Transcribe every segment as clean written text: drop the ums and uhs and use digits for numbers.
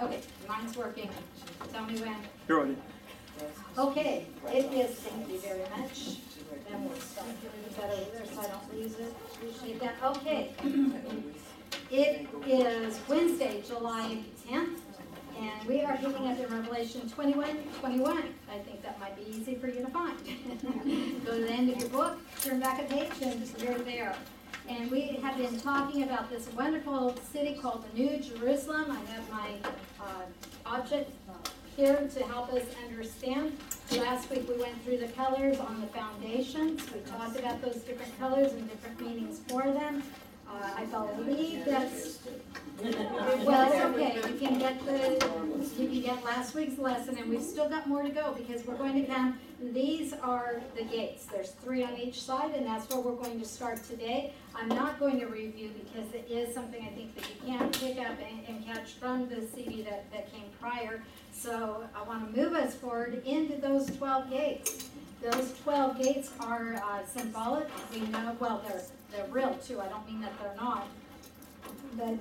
Okay, mine's working. Tell me when. You're on it. Okay, it is. Thank you very much. Then we'll start doing that over there so I don't lose it. Okay. It is Wednesday, July 10th, and we are picking up in Revelation 21. I think that might be easy for you to find. Go to the end of your book, turn back a page, and you're there. And we have been talking about this wonderful city called the New Jerusalem. I have my object here to help us understand. Last week we went through the colors on the foundations. We talked about those different colors and different meanings for them. I believe that's, well, it's okay. You can get last week's lesson, and we've still got more to go because we're going to come. These are the gates. There's three on each side, and that's where we're going to start today. I'm not going to review because it is something I think that you can pick up and catch from the CD that came prior. So I want to move us forward into those 12 gates. Those 12 gates are symbolic. We know, well, they're real too. I don't mean that they're not. But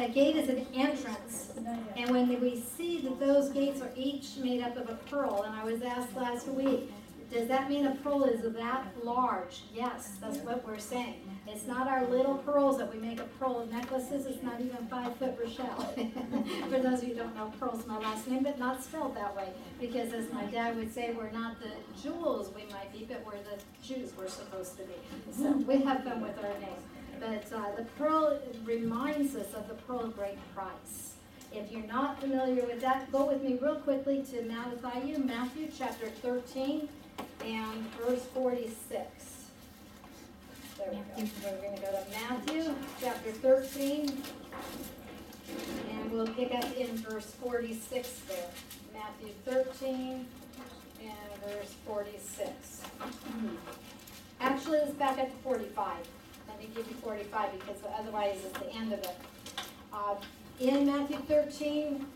a gate is an entrance. And when we see that those gates are each made up of a pearl, and I was asked last week, does that mean a pearl is that large? Yes, that's what we're saying. It's not our little pearls that we make a pearl of necklaces. It's not even 5-foot Rachel. For those of you who don't know, Pearl's my last name, but not spelled that way. Because as my dad would say, we're not the jewels we might be, but we're the Jews we're supposed to be. So we have fun with our name. But the pearl reminds us of the pearl of great price. If you're not familiar with that, go with me real quickly to Matthew chapter 13 and verse 46. There we go. We're going to go to Matthew chapter 13, and we'll pick up in verse 46 there. Matthew 13 and verse 46. Actually, let's back up to 45. Let me give you 45 because otherwise it's the end of it. In Matthew 13,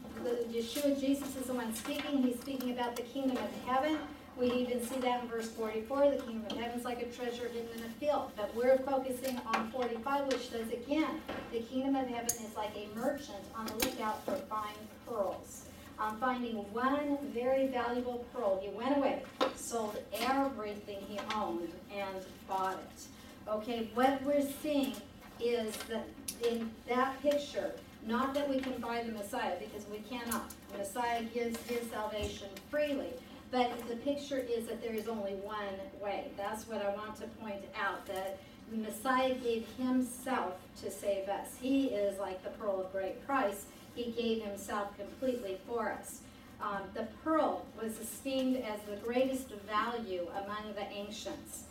Yeshua, Jesus is the one speaking. He's speaking about the kingdom of heaven. We even see that in verse 44, the kingdom of heaven is like a treasure hidden in a field. But we're focusing on 45, which says again, the kingdom of heaven is like a merchant on the lookout for fine pearls. On finding one very valuable pearl, he went away, sold everything he owned, and bought it. Okay, what we're seeing is that in that picture, not that we can buy the Messiah, because we cannot. The Messiah gives his salvation freely. But the picture is that there is only one way. That's what I want to point out, that the Messiah gave himself to save us. He is like the pearl of great price. He gave himself completely for us. The pearl was esteemed as the greatest value among the ancients.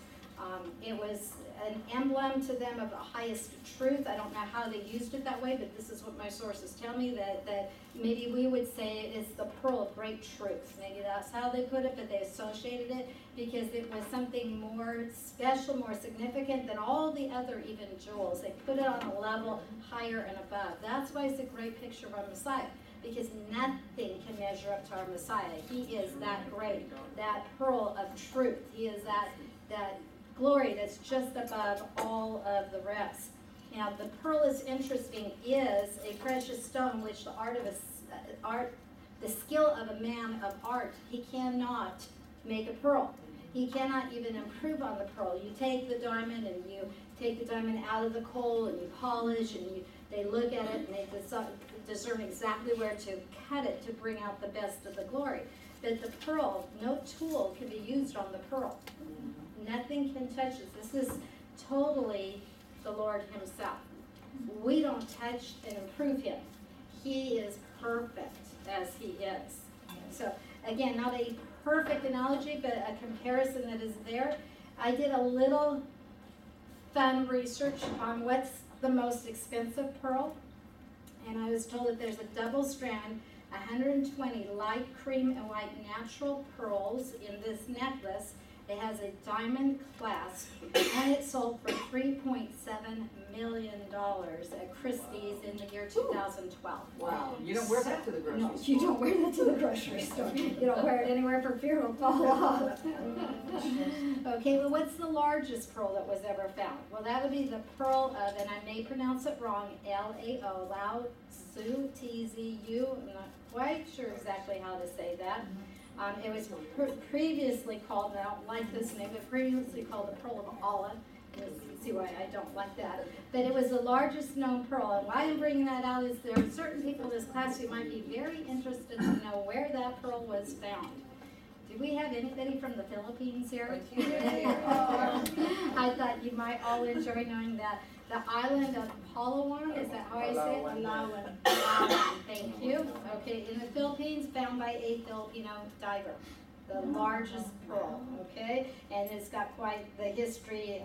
It was an emblem to them of the highest truth. I don't know how they used it that way, but this is what my sources tell me, that maybe we would say it is the pearl of great truth. Maybe that's how they put it, but they associated it because it was something more special, more significant than all the other even jewels. They put it on a level higher and above. That's why it's a great picture of our Messiah, because nothing can measure up to our Messiah. He is that great, that pearl of truth. He is that glory that's just above all of the rest. Now, the pearl is interesting, is a precious stone which the skill of a man of art, he cannot make a pearl. He cannot even improve on the pearl. You take the diamond and you take the diamond out of the coal and you polish and they look at it and they discern exactly where to cut it to bring out the best of the glory. But the pearl, no tool can be used on the pearl. Nothing can touch it. This is totally the Lord himself. We don't touch and improve him. He is perfect as he is. So, again, not a perfect analogy, but a comparison that is there. I did a little fun research on what's the most expensive pearl, and I was told that there's a double strand, 120 light cream and white natural pearls in this necklace, It has a diamond clasp, and it sold for $3.7 million at Christie's in the year 2012. Wow! You don't wear that to the grocery store. No, you don't wear that to the grocery store. You don't wear it anywhere for fear it'll fall off. Okay, well, what's the largest pearl that was ever found? Well, that would be the pearl of, and I may pronounce it wrong, Lao, Lao Tzu, Tzu. I'm not quite sure exactly how to say that. It was previously called, and I don't like this name, but previously called the Pearl of Allah. You can see why I don't like that. But it was the largest known pearl. And why I'm bringing that out is there are certain people in this class who might be very interested to know where that pearl was found. Do we have anybody from the Philippines here? I thought you might all enjoy knowing that. The island of Palawan, is that how I say it? Palawan. Thank you. Okay, in the Philippines, found by a Filipino diver. The largest pearl, okay? And it's got quite the history.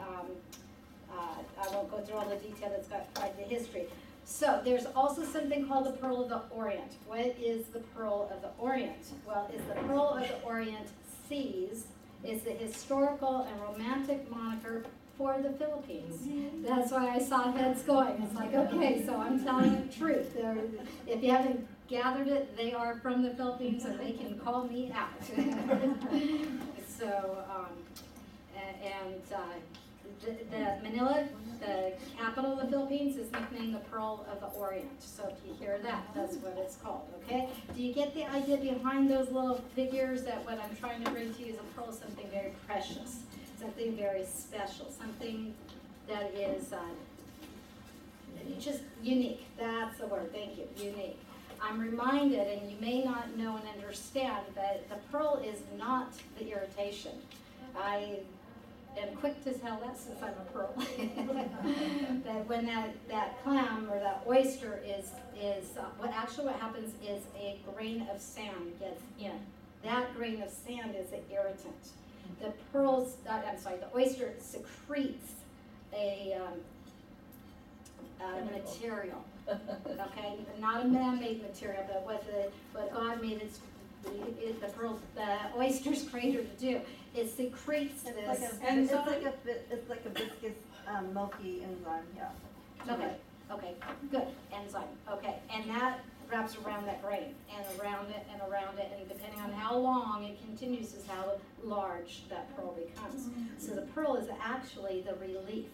I won't go through all the detail. It's got quite the history. So there's also something called the Pearl of the Orient. What is the Pearl of the Orient? Well, it's the Pearl of the Orient Seas. It's the historical and romantic moniker for the Philippines. That's why I saw heads going. It's like, okay, so I'm telling the truth. If you haven't gathered it, they are from the Philippines and they can call me out. So, the Manila, the capital of the Philippines, is nicknamed the Pearl of the Orient. So if you hear that, that's what it's called, okay? Do you get the idea behind those little figures that what I'm trying to bring to you is a pearl, something very precious, something very special, something that is just unique. That's the word, thank you, unique. I'm reminded, and you may not know and understand, but the pearl is not the irritation. I am quick to tell that since I'm a pearl. That when that clam or that oyster what happens is a grain of sand gets in. That grain of sand is the irritant. The oyster secretes a material. Okay, not a man-made material, but what God made the oyster's creator to do. It secretes this. It's like a viscous, milky enzyme. Yeah. Okay. Okay. Good enzyme. Okay, and that wraps around that grain and around it and around it, and depending on how long it continues is how large that pearl becomes. So the pearl is actually the relief.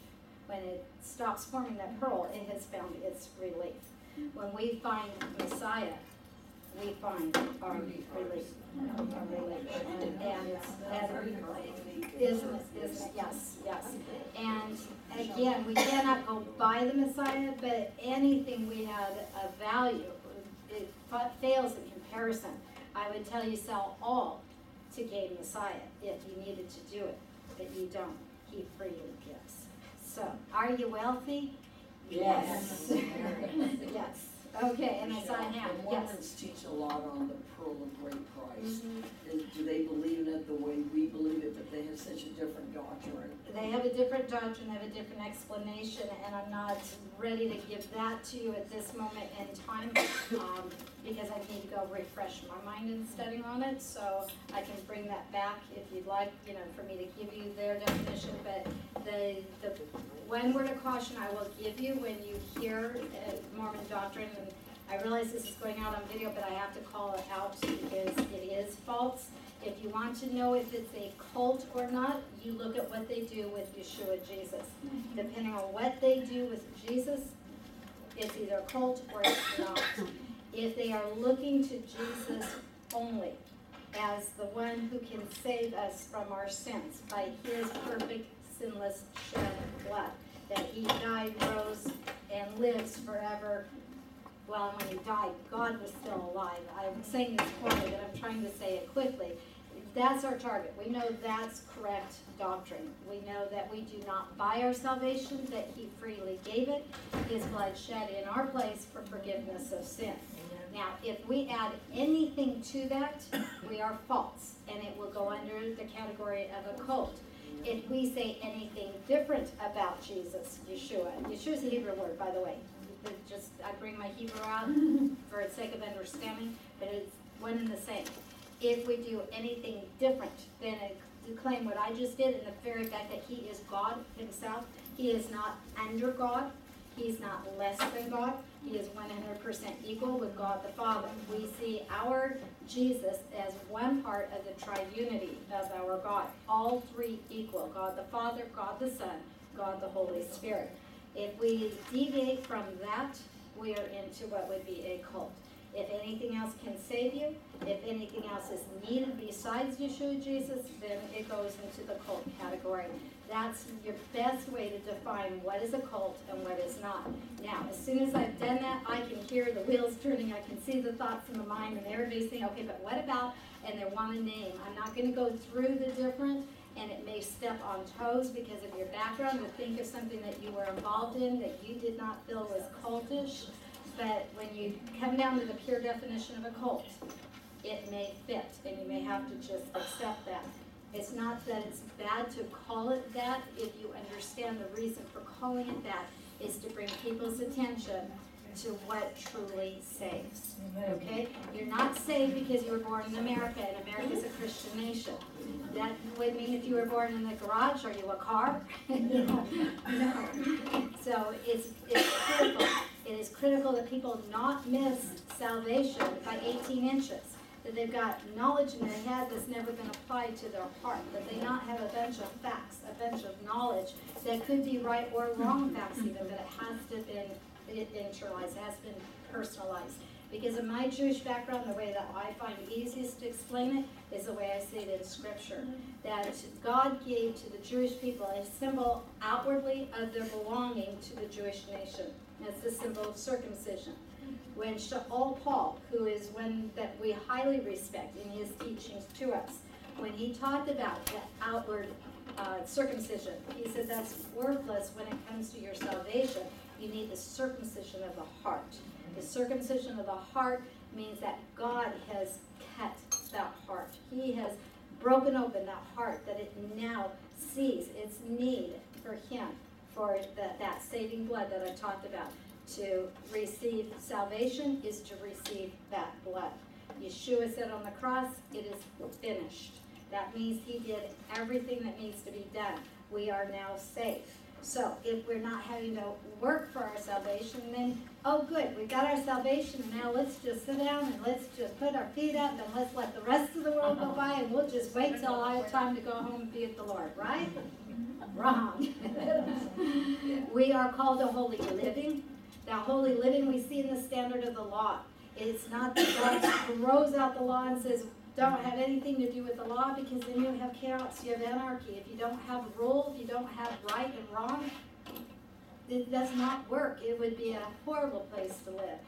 When it stops forming that pearl, it has found its relief. When we find Messiah, we find our relief. Isn't it? Yes, yes. And again, we cannot go buy the Messiah, but anything we had of value, it fails in comparison. I would tell you sell all to gain Messiah if you needed to do it, but you don't. He freely gives. So, are you wealthy? Yes. Yes. Okay, and I saw a hand. The Mormons teach a lot on the pearl of great price. Do they believe in it the way we believe it, but they have such a different doctrine? They have a different doctrine, they have a different explanation, and I'm not ready to give that to you at this moment in time because I need to go refresh my mind in studying on it, so I can bring that back if you'd like, for me to give you their definition, but the one word of caution I will give you when you hear Mormon doctrine, and I realize this is going out on video, but I have to call it out because it is false. If you want to know if it's a cult or not, you look at what they do with Yeshua Jesus. Depending on what they do with Jesus, it's either a cult or it's not. If they are looking to Jesus only as the one who can save us from our sins by his perfect sinless shed blood, that he died, rose, and lives forever. Well, when he died, God was still alive. I'm saying this poorly, but I'm trying to say it quickly. That's our target. We know that's correct doctrine. We know that we do not buy our salvation, that he freely gave it, his blood shed in our place for forgiveness of sin. Now, if we add anything to that, we are false, and it will go under the category of a cult. If we say anything different about Jesus, Yeshua is a Hebrew word, by the way. I bring my Hebrew out for the sake of understanding, but it's one and the same. If we do anything different, then it and claim what I just did, and the very fact that he is God himself. He is not under God. He is not less than God. He is 100% equal with God the Father. We see our Jesus as one part of the triunity of our God. All three equal. God the Father, God the Son, God the Holy Spirit. If we deviate from that, we are into what would be a cult. If anything else can save you, if anything else is needed besides Yeshua Jesus, then it goes into the cult category. That's your best way to define what is a cult and what is not. Now, as soon as I've done that, I can hear the wheels turning, I can see the thoughts in the mind, and everybody's saying, okay, but what about, and they want a name. I'm not going to go through the different, and it may step on toes because of your background, or think of something that you were involved in that you did not feel was cultish. But when you come down to the pure definition of a cult, it may fit, and you may have to just accept that. It's not that it's bad to call it that. If you understand the reason for calling it that is to bring people's attention to what truly saves. Okay? You're not saved because you were born in America, and America is a Christian nation. That would mean if you were born in the garage, are you a car? No. So it's critical. It is critical that people not miss salvation by 18 inches, that they've got knowledge in their head that's never been applied to their heart, that they not have a bunch of facts, a bunch of knowledge that could be right or wrong facts even, but it has to have been internalized, has been personalized. Because in my Jewish background, the way that I find easiest to explain it is the way I see it in Scripture. That God gave to the Jewish people a symbol outwardly of their belonging to the Jewish nation. That's the symbol of circumcision. When Sha'ul, Paul, who is one that we highly respect in his teachings to us, when he talked about the outward circumcision, he said that's worthless when it comes to your salvation. You need the circumcision of the heart. The circumcision of the heart means that God has cut that heart. He has broken open that heart, that it now sees its need for him, for that saving blood that I talked about. To receive salvation is to receive that blood. Yeshua said on the cross, it is finished. That means he did everything that needs to be done. We are now safe. So if we're not having to work for our salvation, then, oh good, we got our salvation, and now let's just sit down and let's just put our feet up and let's let the rest of the world go by, and we'll just wait till I have time to go home and be with the Lord, right? Wrong. We are called a holy living. That holy living we see in the standard of the law. It's not that God throws out the law and says, don't have anything to do with the law, because then you have chaos, you have anarchy. If you don't have rule, if you don't have right and wrong, it does not work. It would be a horrible place to live.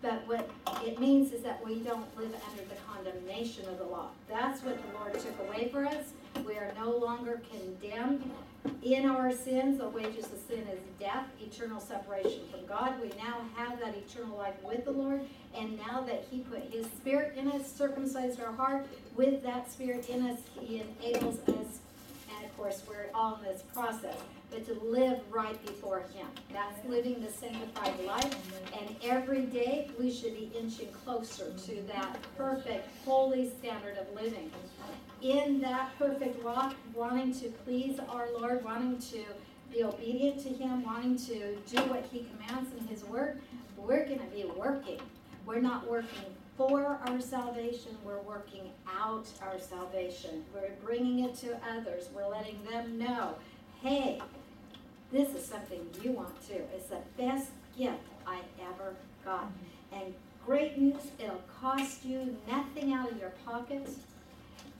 But what it means is that we don't live under the condemnation of the law. That's what the Lord took away for us. We are no longer condemned in our sins. The wages of sin is death, eternal separation from God. We now have that eternal life with the Lord. And now that he put his spirit in us, circumcised our heart, with that spirit in us, he enables us. And of course, we're all in this process. But to live right before him. That's living the sanctified life. And every day, we should be inching closer to that perfect, holy standard of living. In that perfect walk, wanting to please our Lord, wanting to be obedient to him, wanting to do what he commands in his word, we're going to be working. We're not working for our salvation, we're working out our salvation. We're bringing it to others. We're letting them know, hey, this is something you want too. It's the best gift I ever got. And great news, it'll cost you nothing out of your pocket.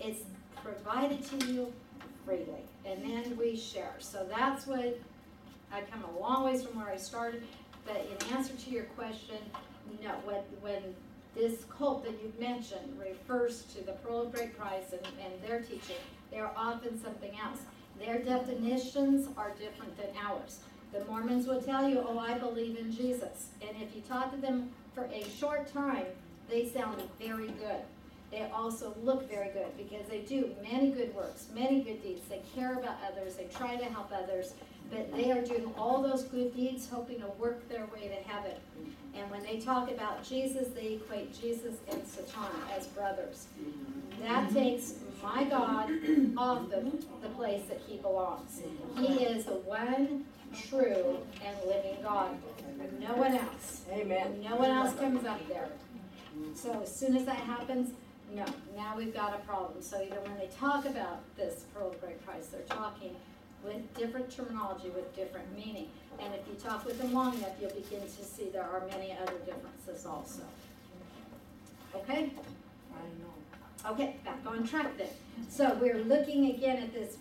It's provided to you freely. And then we share. So that's what, I've come a long ways from where I started. But in answer to your question, no, when this cult that you've mentioned refers to the Pearl of Great Price and their teaching, they're often something else. Their definitions are different than ours. The Mormons will tell you, oh, I believe in Jesus. And if you talk to them for a short time, they sound very good. They also look very good because they do many good works, many good deeds. They care about others. They try to help others. But they are doing all those good deeds, hoping to work their way to heaven. And when they talk about Jesus, they equate Jesus and Satan as brothers. That takes my God off the place that he belongs. He is the one true and living God. No one else. Amen. No one else comes up there. So as soon as that happens, no, now we've got a problem. So even when they talk about this pearl of great price, they're talking with different terminology, with different meaning. And if you talk with them long enough, you'll begin to see there are many other differences also. Okay? Okay, back on track then. So we're looking again at this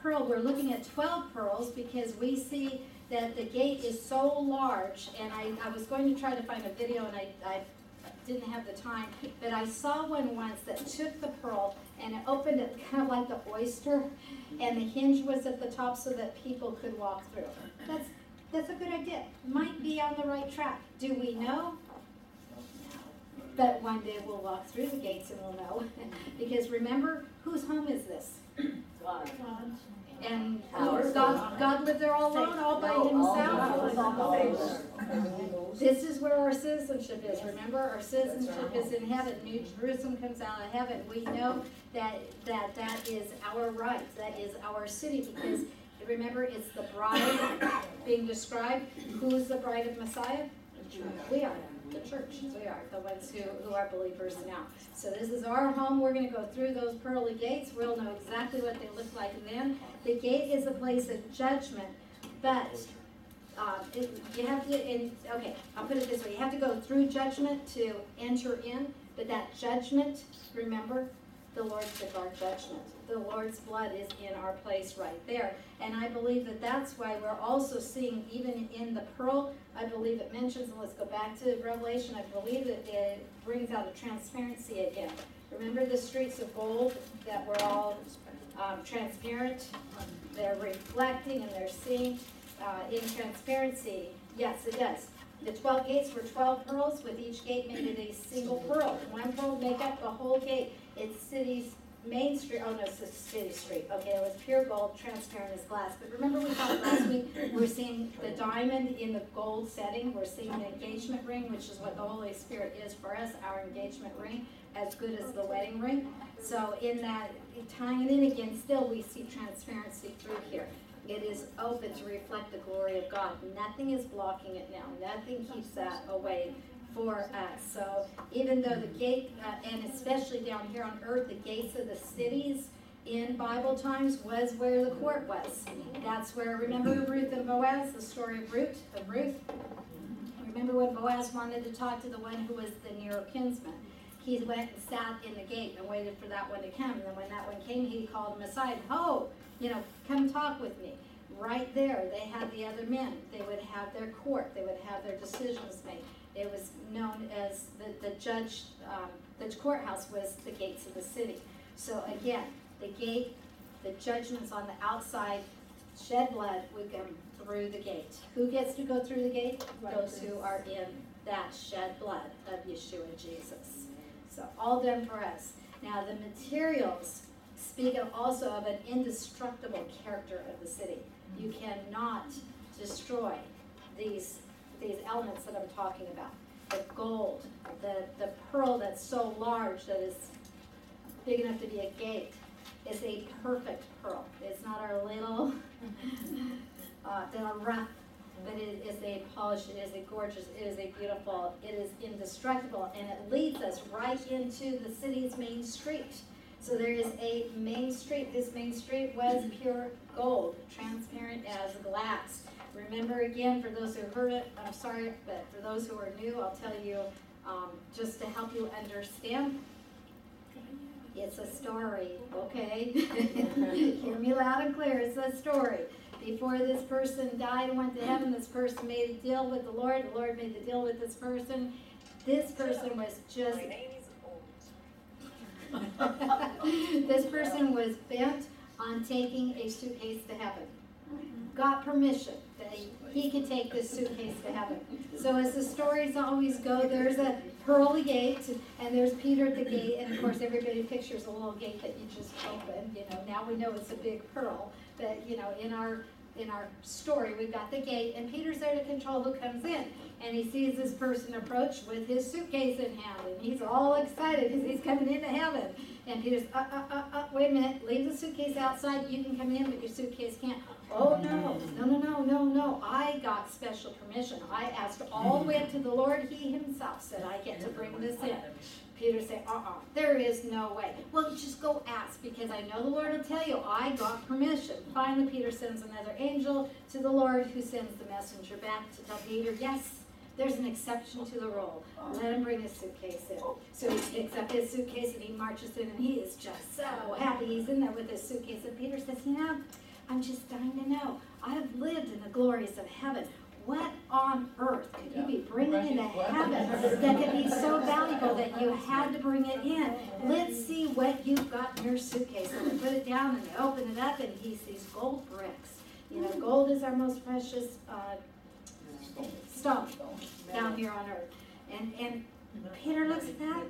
pearl. We're looking at 12 pearls because we see that the gate is so large. And I was going to try to find a video, and I didn't have the time, but I saw one once that took the pearl and it opened it kind of like the oyster, and the hinge was at the top so that people could walk through. That's a good idea. Might be on the right track. Do we know? No. But one day we'll walk through the gates and we'll know. Because remember, whose home is this? God. And God lived there all alone, all by himself. This is where our citizenship is. Remember, our citizenship is in heaven. New Jerusalem comes out of heaven. We know that is our right. That is our city, because remember, it's the bride being described. Who's the bride of Messiah? We are. The church. We are the ones who are believers now. So this is our home. We're going to go through those pearly gates. We'll know exactly what they look like then. The gate is a place of judgment, but you have to, okay, I'll put it this way. You have to go through judgment to enter in, but that judgment, remember, the Lord took our judgment. The Lord's blood is in our place right there. And I believe that that's why we're also seeing, even in the pearl, I believe it mentions, and let's go back to Revelation, I believe that it brings out a transparency again. Remember the streets of gold that were all transparent? They're reflecting and they're seeing in transparency. Yes, it does. The 12 gates were 12 pearls, with each gate made of a single pearl. One pearl make up the whole gate. It's city's main street. Oh, no, it's city street. Okay, it was pure gold, transparent as glass. But remember we talked last week, we're seeing the diamond in the gold setting. We're seeing the engagement ring, which is what the Holy Spirit is for us, our engagement ring, as good as the wedding ring. So in that, tying it in again, still we see transparency through here. It is open to reflect the glory of God. Nothing is blocking it now. Nothing keeps that away for us. So even though the gate, and especially down here on earth, the gates of the cities in Bible times was where the court was. That's where, remember Ruth and Boaz, the story of Ruth? Remember when Boaz wanted to talk to the one who was the nearer kinsman? He went and sat in the gate and waited for that one to come. And then when that one came, he called him aside. Ho! Come talk with me. Right there, they had the other men. They would have their court. They would have their decisions made. It was known as the judge, the courthouse was the gates of the city. So again, the gate, the judgments on the outside, shed blood would come through the gate. Who gets to go through the gate? Those who are in that shed blood of Yeshua Jesus. So all done for us. Now the materials speak also of an indestructible character of the city. You cannot destroy these elements that I'm talking about. The gold, the pearl that's so large that is big enough to be a gate, is a perfect pearl. It's not our little, rough, but it is a polished, it is a gorgeous, it is a beautiful, it is indestructible, and it leads us right into the city's main street. So there is a main street. This main street was pure gold, transparent as glass. Remember again, for those who heard it, I'm sorry, but for those who are new, I'll tell you, just to help you understand, it's a story, okay? Hear me loud and clear, it's a story. Before this person died and went to heaven, this person made a deal with the Lord. The Lord made the deal with this person. This person was just... This person was bent on taking a suitcase to heaven. Got permission that he could take this suitcase to heaven. So as the stories always go, there's a pearly gate, and there's Peter at the gate, and of course everybody pictures a little gate that you just open. Now we know it's a big pearl, but in our in our story, we've got the gate, and Peter's there to control who comes in. And he sees this person approach with his suitcase in hand, and he's all excited because he's coming into heaven. And Peter's, wait a minute, leave the suitcase outside. You can come in, but your suitcase can't. Oh, no. I got special permission. I asked all the way up to the Lord. He himself said, I get to bring this in. Peter said, there is no way. Well, you just go ask, because I know the Lord will tell you, I got permission. Finally, Peter sends another angel to the Lord, who sends the messenger back to tell Peter, yes, there's an exception to the rule. Let him bring his suitcase in. So he picks up his suitcase and he marches in, and he is just so happy. He's in there with his suitcase, and Peter says, I'm just dying to know. I've lived in the glories of heaven. What on earth could you be bringing into heaven that could be so valuable that you had to bring it in? Let's see what you've got in your suitcase. And they put it down and they open it up, and he sees gold bricks. You know, gold is our most precious stone down here on earth. And Peter looks at that.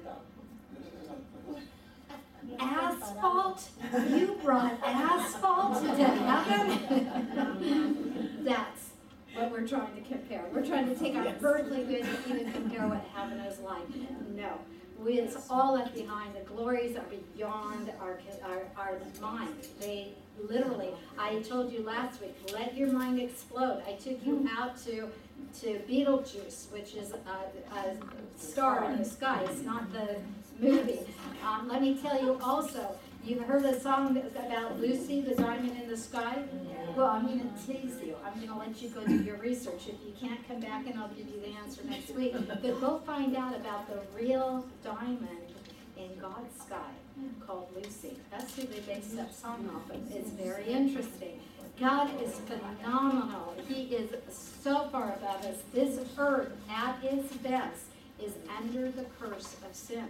Asphalt? You brought asphalt to heaven? That's what we're trying to compare. We're trying to take our earthly goods and even compare what heaven is like. No. It's all left behind. The glories are beyond our mind. They literally, I told you last week, let your mind explode. I took you out to Betelgeuse, which is a star in the sky. It's not the movie. Let me tell you also, you've heard a song about Lucy, the diamond in the sky? Well, I'm going to tease you. I'm going to let you go do your research. If you can't, come back and I'll give you the answer next week. But go find out about the real diamond in God's sky called Lucy. That's who they based that song off of. It's very interesting. God is phenomenal. He is so far above us. This earth, at its best, is under the curse of sin.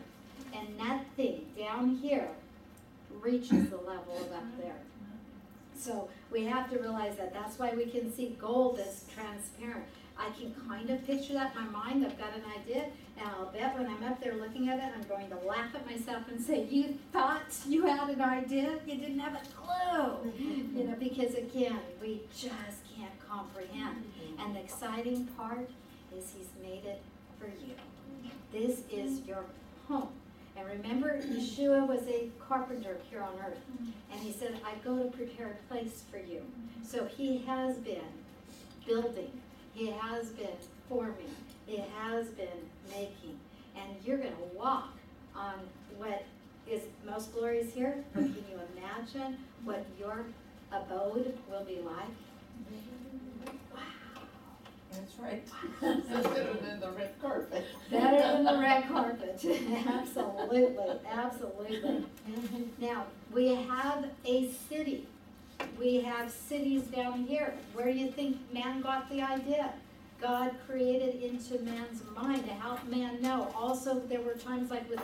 And nothing down here reaches the level of up there. So we have to realize that. That's why we can see gold that's transparent. I can kind of picture that in my mind. I've got an idea, and I'll bet when I'm up there looking at it, I'm going to laugh at myself and say, you thought you had an idea? You didn't have a clue. You know, because again, we just can't comprehend. And the exciting part is He's made it for you. This is your home. And remember, Yeshua was a carpenter here on earth. And He said, I go to prepare a place for you. So He has been building. He has been forming. He has been making. And you're going to walk on what is most glorious here. But can you imagine what your abode will be like? Wow. That's right. Better than the red carpet. Better than the red carpet. Absolutely. Absolutely. Now, we have a city. We have cities down here. Where do you think man got the idea? God created into man's mind to help man know. Also, there were times like with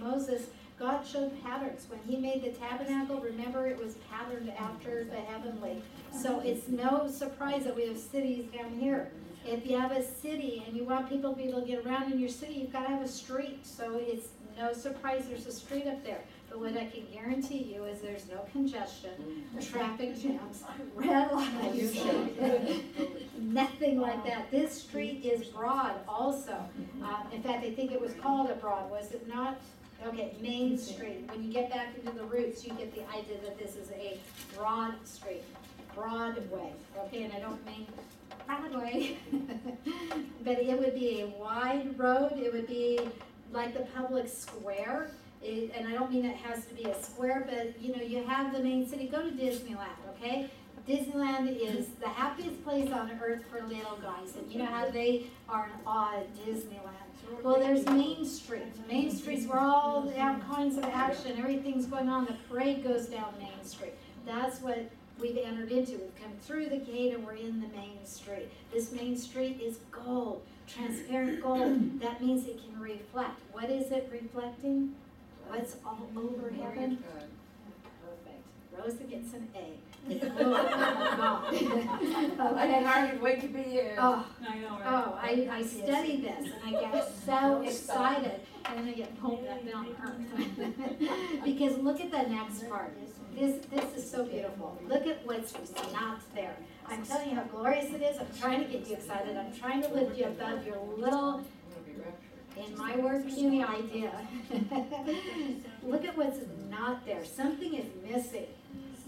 Moses, God showed patterns. When He made the tabernacle, remember, it was patterned after the heavenly. So it's no surprise that we have cities down here. If you have a city and you want people to be able to get around in your city, you've got to have a street. So it's no surprise there's a street up there. But what I can guarantee you is there's no congestion, traffic jams, red lights, nothing like that. This street is broad also. In fact, I think it was called a broad, was it not? Okay, Main Street. When you get back into the roots, you get the idea that this is a broad street. Broadway. Okay, and I don't mean Broadway. But it would be a wide road. It would be like the public square. And I don't mean it has to be a square, but you know, you have the main city. Go to Disneyland, okay? Disneyland is the happiest place on earth for little guys. And you know how they are in awe of Disneyland. Well, there's Main Street. Main Street's where all the kinds of action, everything's going on. The parade goes down Main Street. That's what we've entered into. We've come through the gate and we're in the Main Street. This Main Street is gold, transparent gold. That means it can reflect. What is it reflecting? What's all over heaven? Perfect. Rosa gets an A. It's glory of God. I can hardly wait to be here. Oh, I know, right? I studied this and I got so excited. I'm going to get pulled back down to earth. Because look at the next part. This is so beautiful. Look at what's not there. I'm telling you how glorious it is. I'm trying to get you excited. I'm trying to lift you above your little, in my word, puny idea. Look at what's not there. Something is missing.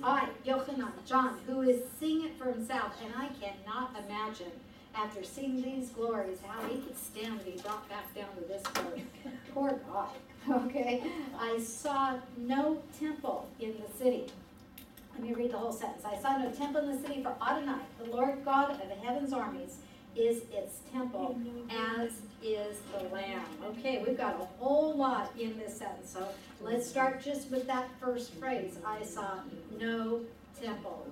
I, Yochanan, John, who is seeing it for himself, and I cannot imagine, after seeing these glories, how he could stand to be brought back down to this earth. Poor God. Okay? I saw no temple in the city. Let me read the whole sentence. I saw no temple in the city, for Adonai, the Lord God of the heaven's armies, is its temple, as is the Lamb. Okay, we've got a whole lot in this sentence. So let's start just with that first phrase. I saw no temple.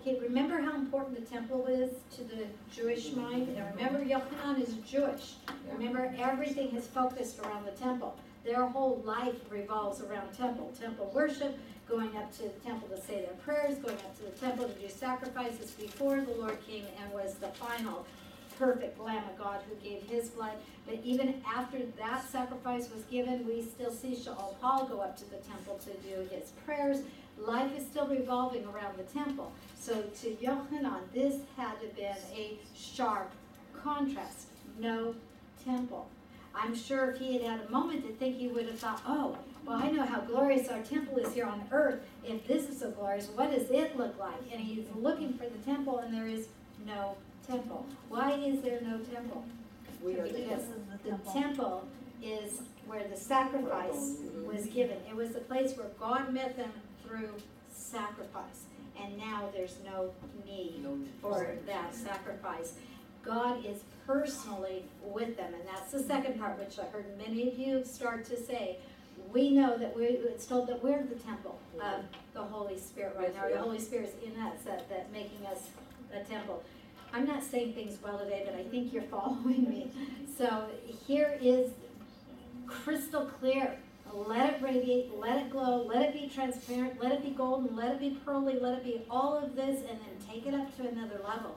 Okay, remember how important the temple is to the Jewish mind? And remember, Yochanan is Jewish. Remember, everything is focused around the temple. Their whole life revolves around temple worship, going up to the temple to say their prayers, going up to the temple to do sacrifices before the Lord came and was the final perfect Lamb of God who gave his blood. But even after that sacrifice was given, we still see Sha'ul Paul go up to the temple to do his prayers. Life is still revolving around the temple. So to Yochanan, this had to have been a sharp contrast. No temple. I'm sure if he had had a moment to think, he would have thought, oh, well, I know how glorious our temple is here on earth. If this is so glorious, what does it look like? And he's looking for the temple, and there is no temple. Why is there no temple? Because the temple is where the sacrifice was given. It was the place where God met them through sacrifice. And now there's no need for that sacrifice. God is personally with them. And that's the second part, which I heard many of you start to say. We know that it's told that we're the temple of the Holy Spirit right now. The Holy Spirit is in us, that making us a temple. I'm not saying things well today, but I think you're following me. So here is crystal clear. Let it radiate, let it glow, let it be transparent, let it be golden, let it be pearly, let it be all of this, and then take it up to another level.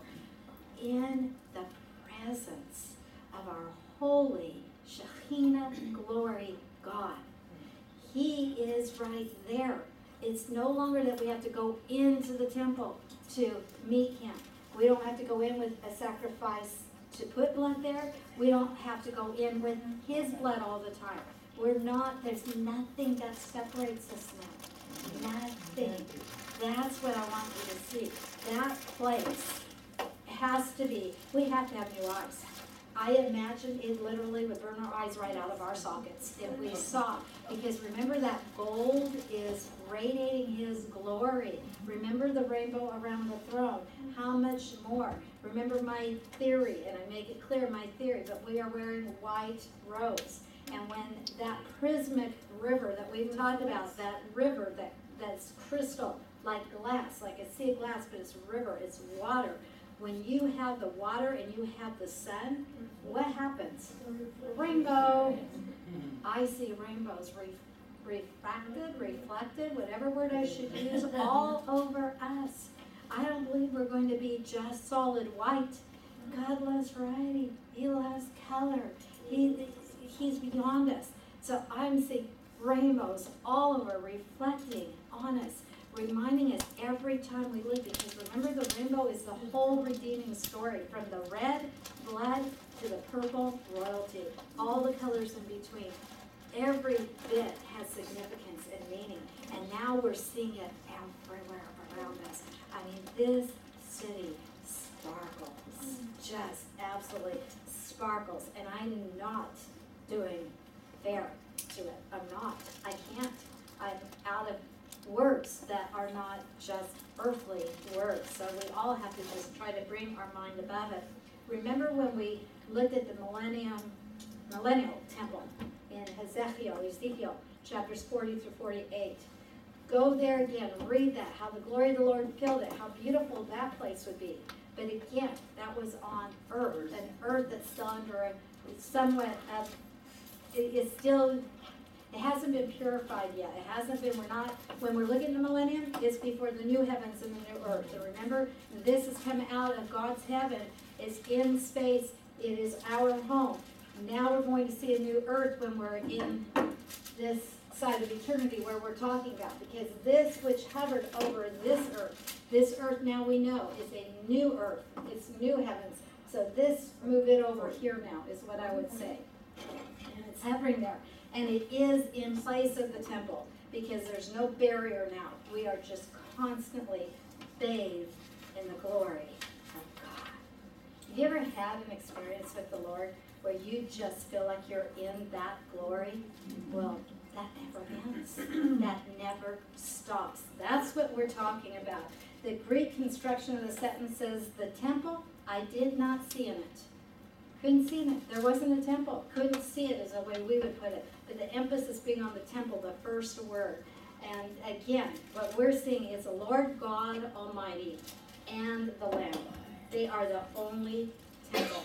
In the presence of our holy Shekhinah glory God. He is right there. It's no longer that we have to go into the temple to meet him. We don't have to go in with a sacrifice to put blood there. We don't have to go in with his blood all the time. There's nothing that separates us now. Nothing. That's what I want you to see. That place has to be, we have to have new eyes. I imagine it literally would burn our eyes right out of our sockets if we saw. Because remember, that gold is radiating his glory. Remember the rainbow around the throne. How much more? Remember my theory, and I make it clear my theory, but we are wearing white robes. And when that prismatic river that we've talked about, that river that's crystal, like glass, like a sea of glass, but it's river, it's water. When you have the water and you have the sun, what happens? Rainbow. I see rainbows reflected, whatever word I should use, all over us. I don't believe we're going to be just solid white. God loves variety. He loves color. He's beyond us. So I'm seeing rainbows all over, reflecting on us, reminding us every time we leave, because remember, the rainbow is the whole redeeming story, from the red blood to the purple royalty, all the colors in between. Every bit has significance and meaning, and now we're seeing it everywhere around us. I mean, this city sparkles, just absolutely sparkles, and I'm not doing fair to it. I'm not. I can't. I'm out of words that are not just earthly words. So we all have to just try to bring our mind above it. Remember when we looked at the millennial temple in Ezekiel, chapters 40 through 48. Go there again, read that, how the glory of the Lord filled it, how beautiful that place would be. But again, that was on earth, an earth that's still under it hasn't been purified yet. It hasn't been, when we're looking at the millennium, it's before the new heavens and the new earth. So remember, this has come out of God's heaven. It's in space. It is our home. And now we're going to see a new earth when we're in this side of eternity where we're talking about, because this which hovered over this earth now we know is a new earth. It's new heavens. So this, move it over here now, is what I would say. And it's happening there. And it is in place of the temple, because there's no barrier now. We are just constantly bathed in the glory of God. Have you ever had an experience with the Lord where you just feel like you're in that glory? Well, that never ends. That never stops. That's what we're talking about. The Greek construction of the sentence says, the temple I did not see in it. Couldn't see it. There wasn't a temple. Couldn't see it is the way we would put it. But the emphasis being on the temple, the first word. And again, what we're seeing is the Lord God Almighty and the Lamb. They are the only temple.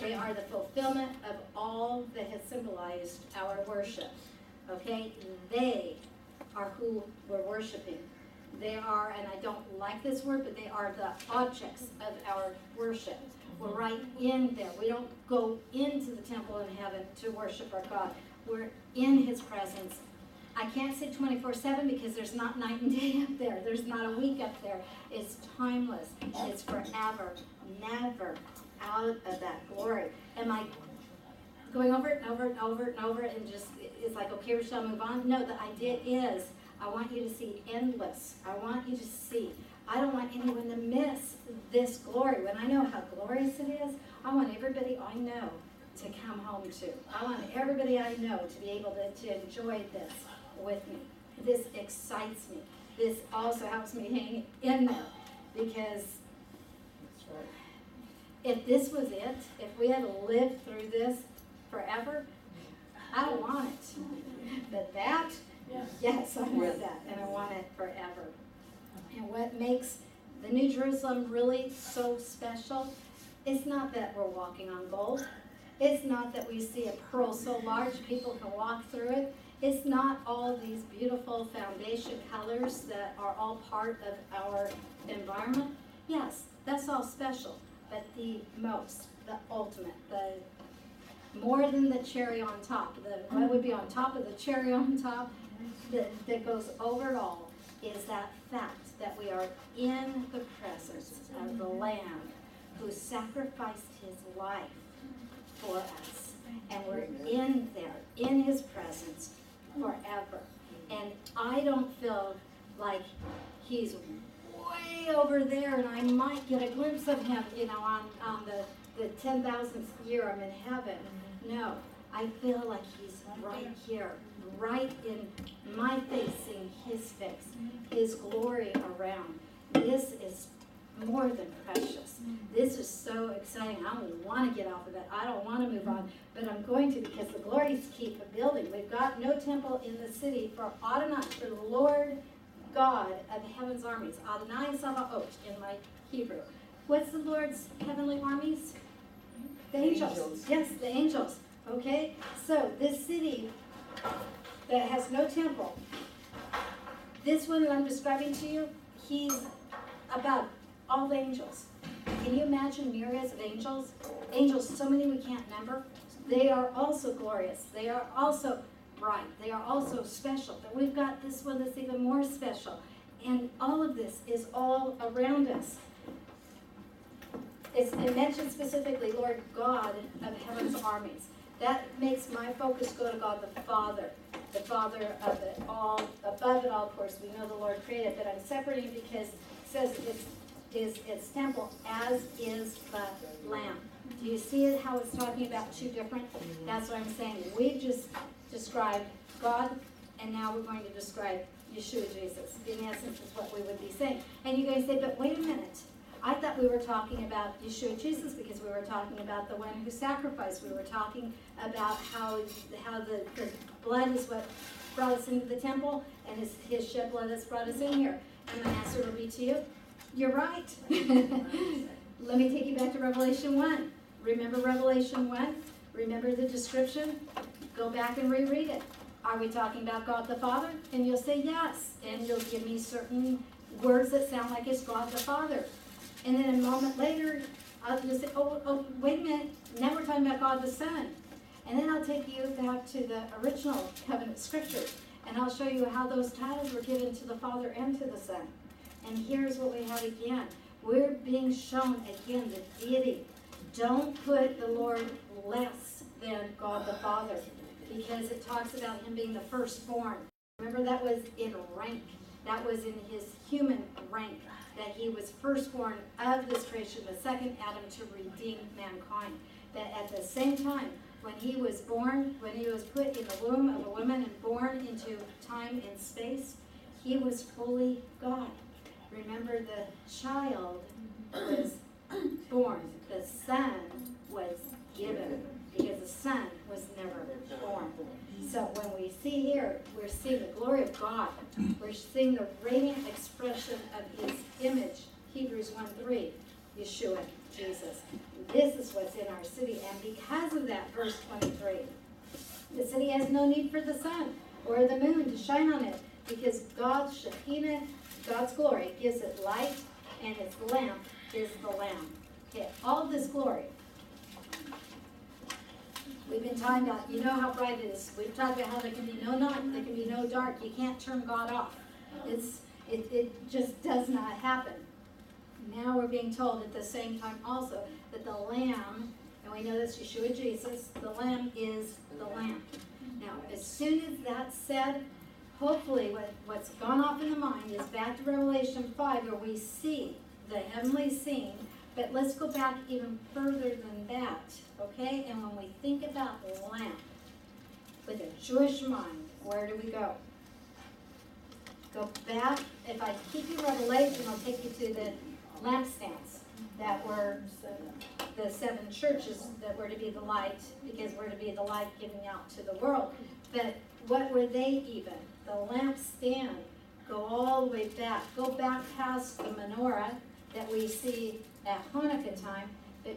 They are the fulfillment of all that has symbolized our worship. Okay? They are who we're worshiping. They are, and I don't like this word, but they are the objects of our worship. We're right in there. We don't go into the temple in heaven to worship our God. We're in His presence. I can't say 24/7 because there's not night and day up there. There's not a week up there. It's timeless. It's forever. Never out of that glory. Am I going over it and over and over and over and just, it's like, okay, we shall move on? No, the idea is I want you to see endless. I want you to see. I don't want anyone to miss this glory. When I know how glorious it is, I want everybody I know to come home to. I want everybody I know to be able to enjoy this with me. This excites me. This also helps me hang in there, because if this was it, if we had lived through this forever, I don't want it. But that, yes, I want that, and I want it forever. And what makes the New Jerusalem really so special is not that we're walking on gold. It's not that we see a pearl so large people can walk through it. It's not all these beautiful foundation colors that are all part of our environment. Yes, that's all special, but the most, the ultimate, the more than the cherry on top, the what would be on top of the cherry on top that goes over it all, is that fact that we are in the presence of the Lamb who sacrificed His life for us. And we're in there, in His presence forever. And I don't feel like He's way over there and I might get a glimpse of Him, you know, on the 10,000th year I'm in heaven. No, I feel like He's right here, right in my face, seeing His face, His glory around. This is more than precious. This is so exciting. I don't want to get off of it. I don't want to move on, but I'm going to, because the glories keep building. We've got no temple in the city for Adonai, for the Lord God of heaven's armies. Adonai Sabaoth in my Hebrew. What's the Lord's heavenly armies? The angels. Yes, the angels. Okay? So this city that has no temple, this one that I'm describing to you, He's above all the angels. Can you imagine myriads of angels? Angels, so many we can't number. They are also glorious. They are also bright. They are also special. But we've got this one that's even more special. And all of this is all around us. It's mentioned specifically, Lord God of heaven's armies. That makes my focus go to God the Father of it all, above it all. Of course, we know the Lord created, but I'm separating because it says it's temple, as is the Lamb. Do you see it, how it's talking about two different? That's what I'm saying. We've just described God, and now we're going to describe Yeshua, Jesus. In essence, is what we would be saying. And you're going to say, but wait a minute. I thought we were talking about Yeshua Jesus because we were talking about the one who sacrificed. We were talking about how the blood is what brought us into the temple, and his shed blood has brought us in here. And my answer will be to you, you're right. Let me take you back to Revelation 1. Remember Revelation 1? Remember the description? Go back and reread it. Are we talking about God the Father? And you'll say yes. And you'll give me certain words that sound like it's God the Father. And then a moment later, I'll just say, oh, wait a minute, now we're talking about God the Son. And then I'll take you back to the original covenant scriptures, and I'll show you how those titles were given to the Father and to the Son. And here's what we have again. We're being shown again the deity. Don't put the Lord less than God the Father, because it talks about him being the firstborn. Remember, that was in rank. That was in his human rank, that he was firstborn of this creation, the second Adam to redeem mankind. That at the same time, when he was born, when he was put in the womb of a woman and born into time and space, he was fully God. Remember, the child was born. The son was given, because the son was never born. So when we see here, we're seeing the glory of God. We're seeing the radiant expression of his image. Hebrews 1:3, Yeshua, Jesus. This is what's in our city. And because of that, verse 23, the city has no need for the sun or the moon to shine on it, because God's Shekhinah, God's glory, gives it light, and its lamp is the Lamb. Okay, all this glory. We've been talking about, you know how bright it is. We've talked about how there can be no night, there can be no dark. You can't turn God off. It just does not happen. Now we're being told at the same time also that the Lamb, and we know this, Yeshua Jesus, the Lamb is the Lamb. Now, as soon as that's said, hopefully what's gone off in the mind is back to Revelation 5, where we see the heavenly scene. But let's go back even further than that, okay? And when we think about the Lamb with a Jewish mind, where do we go? Go back. If I keep you Revelation, I'll take you to the lampstands that were the seven churches that were to be the light, because we're to be the light giving out to the world. But what were they even? The lampstand. Go all the way back. Go back past the menorah that we see at Hanukkah time, but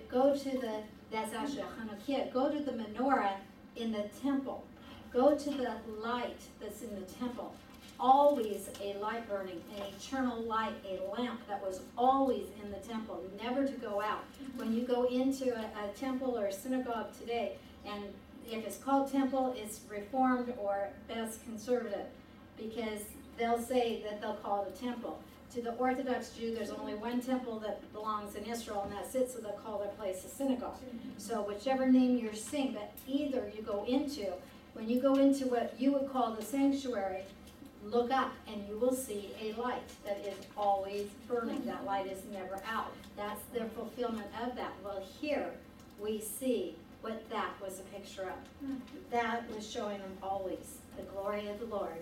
that's actually Hanukkah. Go to the menorah in the temple. Go to the light that's in the temple. Always a light burning, an eternal light, a lamp that was always in the temple, never to go out. When you go into a temple or a synagogue today, and if it's called temple, it's Reformed or best conservative, because they'll say that they'll call it a temple. To the Orthodox Jew, there's only one temple that belongs in Israel, and that's it, so they'll call their place a synagogue. So whichever name you're seeing, but either you go into, when you go into what you would call the sanctuary, look up, and you will see a light that is always burning. That light is never out. That's the fulfillment of that. Well, here we see what that was a picture of. That was showing them always the glory of the Lord.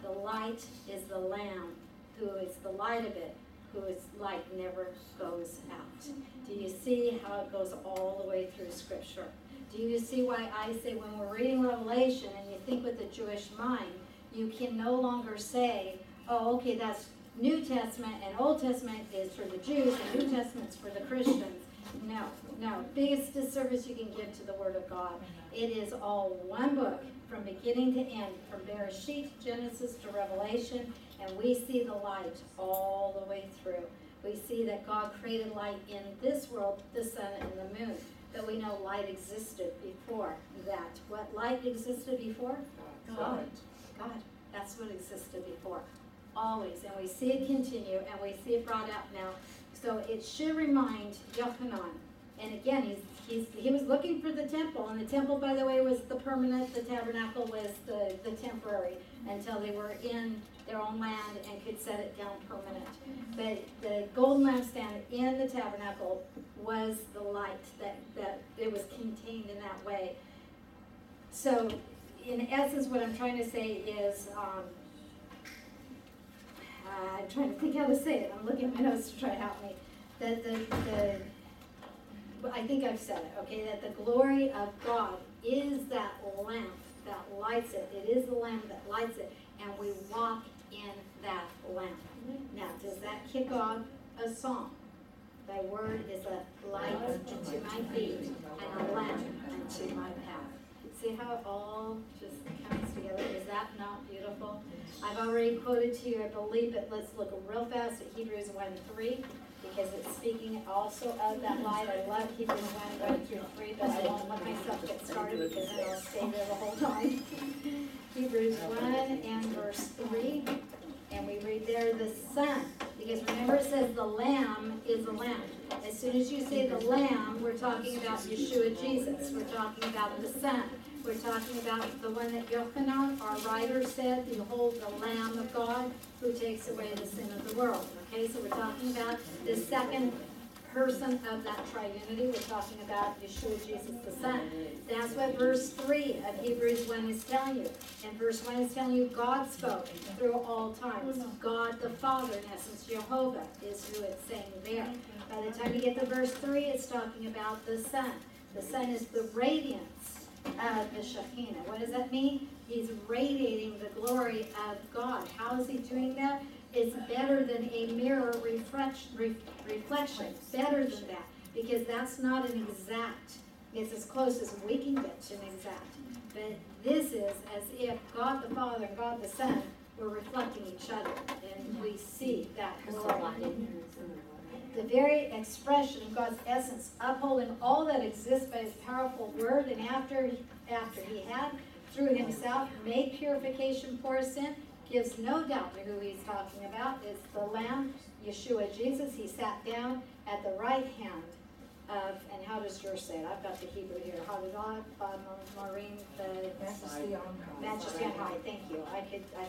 The light is the Lamb, who is the light of it, whose light never goes out. Do you see how it goes all the way through Scripture? Do you see why I say when we're reading Revelation and you think with the Jewish mind, you can no longer say, oh, okay, that's New Testament and Old Testament is for the Jews and New Testament's for the Christians. No. Biggest disservice you can give to the Word of God. It is all one book from beginning to end, from Bereshit, Genesis to Revelation, and we see the light all the way through. We see that God created light in this world, the sun and the moon. But we know light existed before that. What light existed before? God. That's what existed before. Always. And we see it continue, and we see it brought up now. So it should remind Yochanan. And again, he was looking for the temple. And the temple, by the way, was the permanent. The tabernacle was the temporary until they were in their own land and could set it down permanent. But the golden lampstand in the tabernacle was the light that it was contained in that way. So in essence, what I'm trying to say is, I'm trying to think how to say it. I'm looking at my notes to try to help me. That I think I've said it, okay, that the glory of God is that lamp that lights it. It is the lamp that lights it, and we walk in that lamp. Now, does that kick off a song? Thy word is a light unto my feet and a lamp unto my path. See how it all just comes together? Is that not beautiful? I've already quoted to you, I believe, but let's look real fast at Hebrews 1:3. because it's speaking also of that light. I love keeping one going through three, but I won't let myself get started because then I'll stay there the whole time. Hebrews 1 and verse 3, and we read there the Son, because remember it says the Lamb is the Lamb. As soon as you say the Lamb, we're talking about Yeshua Jesus. We're talking about the Son. We're talking about the one that Yochanan, our writer, said, behold, the Lamb of God who takes away the sin of the world. Okay, so we're talking about the second person of that triunity. We're talking about Yeshua, Jesus the Son. That's what verse 3 of Hebrews 1 is telling you. And verse 1 is telling you God spoke through all times. God the Father, in essence, Jehovah, is who it's saying there. By the time you get to verse 3, it's talking about the Son. The Son is the radiance of the Shekhinah. What does that mean? He's radiating the glory of God. How is he doing that? It's better than a mirror reflection. Better than that. Because that's not an exact. It's as close as we can get to an exact. But this is as if God the Father and God the Son were reflecting each other. And we see that glory. The very expression of God's essence, upholding all that exists by his powerful word, and after he had, through himself, made purification for sin, gives no doubt to who he's talking about. It's the Lamb, Yeshua Jesus. He sat down at the right hand of, and how does yours say it? I've got the Hebrew here. Maureen, the Majesty on High. Thank you. I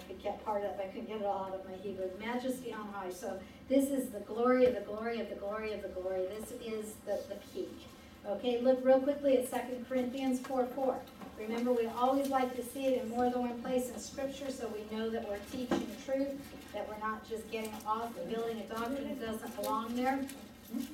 could get part of it. I couldn't get it all out of my Hebrew. Majesty on High. So this is the glory of the glory of the glory of the glory. This is the peak. Okay, look real quickly at 2 Corinthians 4:4. Remember, we always like to see it in more than one place in Scripture, so we know that we're teaching truth, that we're not just getting off and building a doctrine that doesn't belong there. 2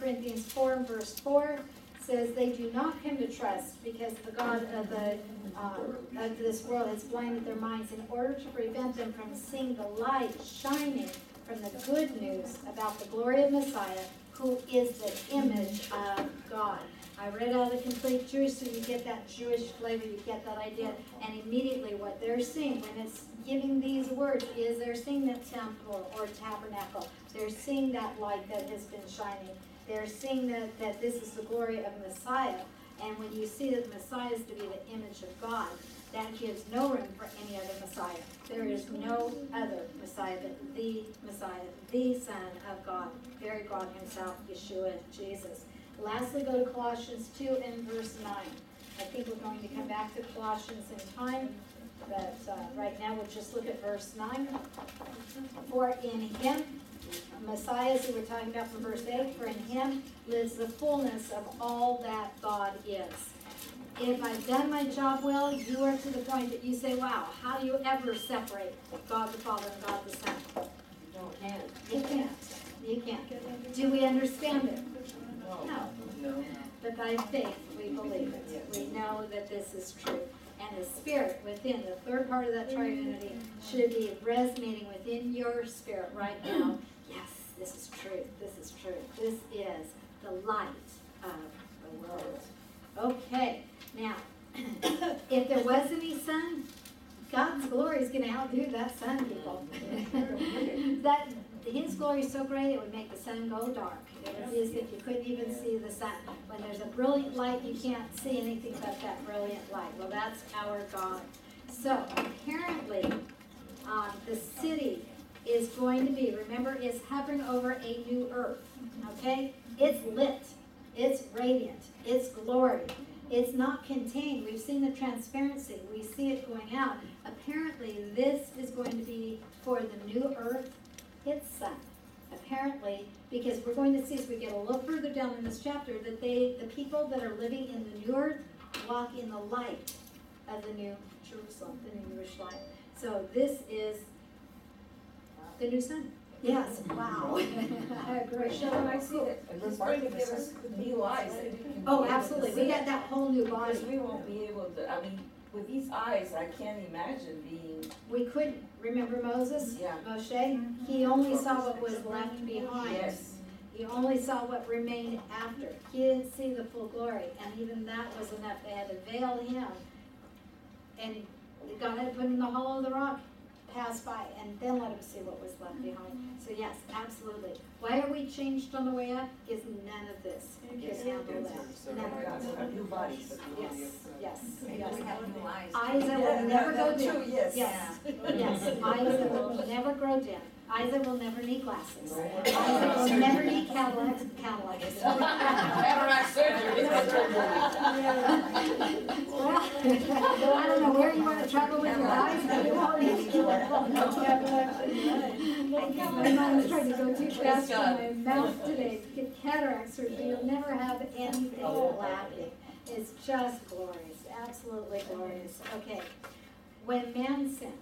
Corinthians 4 and verse 4 says, they do not come to trust because the God of this world has blinded their minds in order to prevent them from seeing the light shining from the good news about the glory of Messiah, who is the image of God. I read out of the Complete Jewish, so you get that Jewish flavor, you get that idea. And immediately what they're seeing, when it's giving these words, is they're seeing that temple or tabernacle. They're seeing that light that has been shining. They're seeing that this is the glory of Messiah. And when you see that Messiah is to be the image of God, that gives no room for any other Messiah. There is no other Messiah but the Messiah, the Son of God, very God himself, Yeshua, Jesus. Lastly, go to Colossians 2 and verse 9. I think we're going to come back to Colossians in time, but right now we'll just look at verse 9. For in him, Messiah, as we were talking about from verse 8, for in him lives the fullness of all that God is. If I've done my job well, you are to the point that you say, wow, how do you ever separate God the Father and God the Son? You can't. Do we understand it? No. But by faith, we believe it. We know that this is true. And the Spirit within the third part of that triunity should be resonating within your spirit right now. Yes, this is true. This is true. This is the light of the world. Okay. Now, if there was any sun, God's glory is going to outdo that sun, people. His glory is so great it would make the sun go dark. It would be as if you couldn't even see the sun. When there's a brilliant light, you can't see anything but that brilliant light. Well, that's our God. So apparently, the city is going to be, remember, it's hovering over a new earth. Okay? It's lit. It's radiant. It's glory. It's not contained. We've seen the transparency. We see it going out. Apparently, this is going to be for the new earth. Its Son, apparently, because we're going to see as we get a little further down in this chapter that the people that are living in the new earth walk in the light of the new Jerusalem, the new Yerushalayim. So this is the new Sun. Yes, wow. I agree. Shall I see that? It's going to give us new eyes. Oh, absolutely. We got that whole new body. Because we won't be able to, with these eyes, I can't imagine being... We couldn't. Remember Moses? Yeah. Moshe? Mm-hmm. He only saw what was left behind. Yes. He only saw what remained after. He didn't see the full glory. And even that was enough. They had to veil him. And God had put him in the hollow of the rock. pass by and then let him see what was left behind. So yes, absolutely. Why are we changed on the way up? Is none of this. Is none of that. None of new bodies. Yes. Yes. Yes. Eyes that will never go dim. Yes. Yes. Eyes that will never grow dim. Eyes that will never need glasses. Eyes that will never need Cadillacs. Cataract surgery. Well, I don't know where you want to travel with your eyes, but you won't need Cadillacs. I was trying to go too fast in my mouth today. Get cataract surgery. You'll never have anything lacking. It's just glorious. Absolutely glorious. Okay. When man sinned,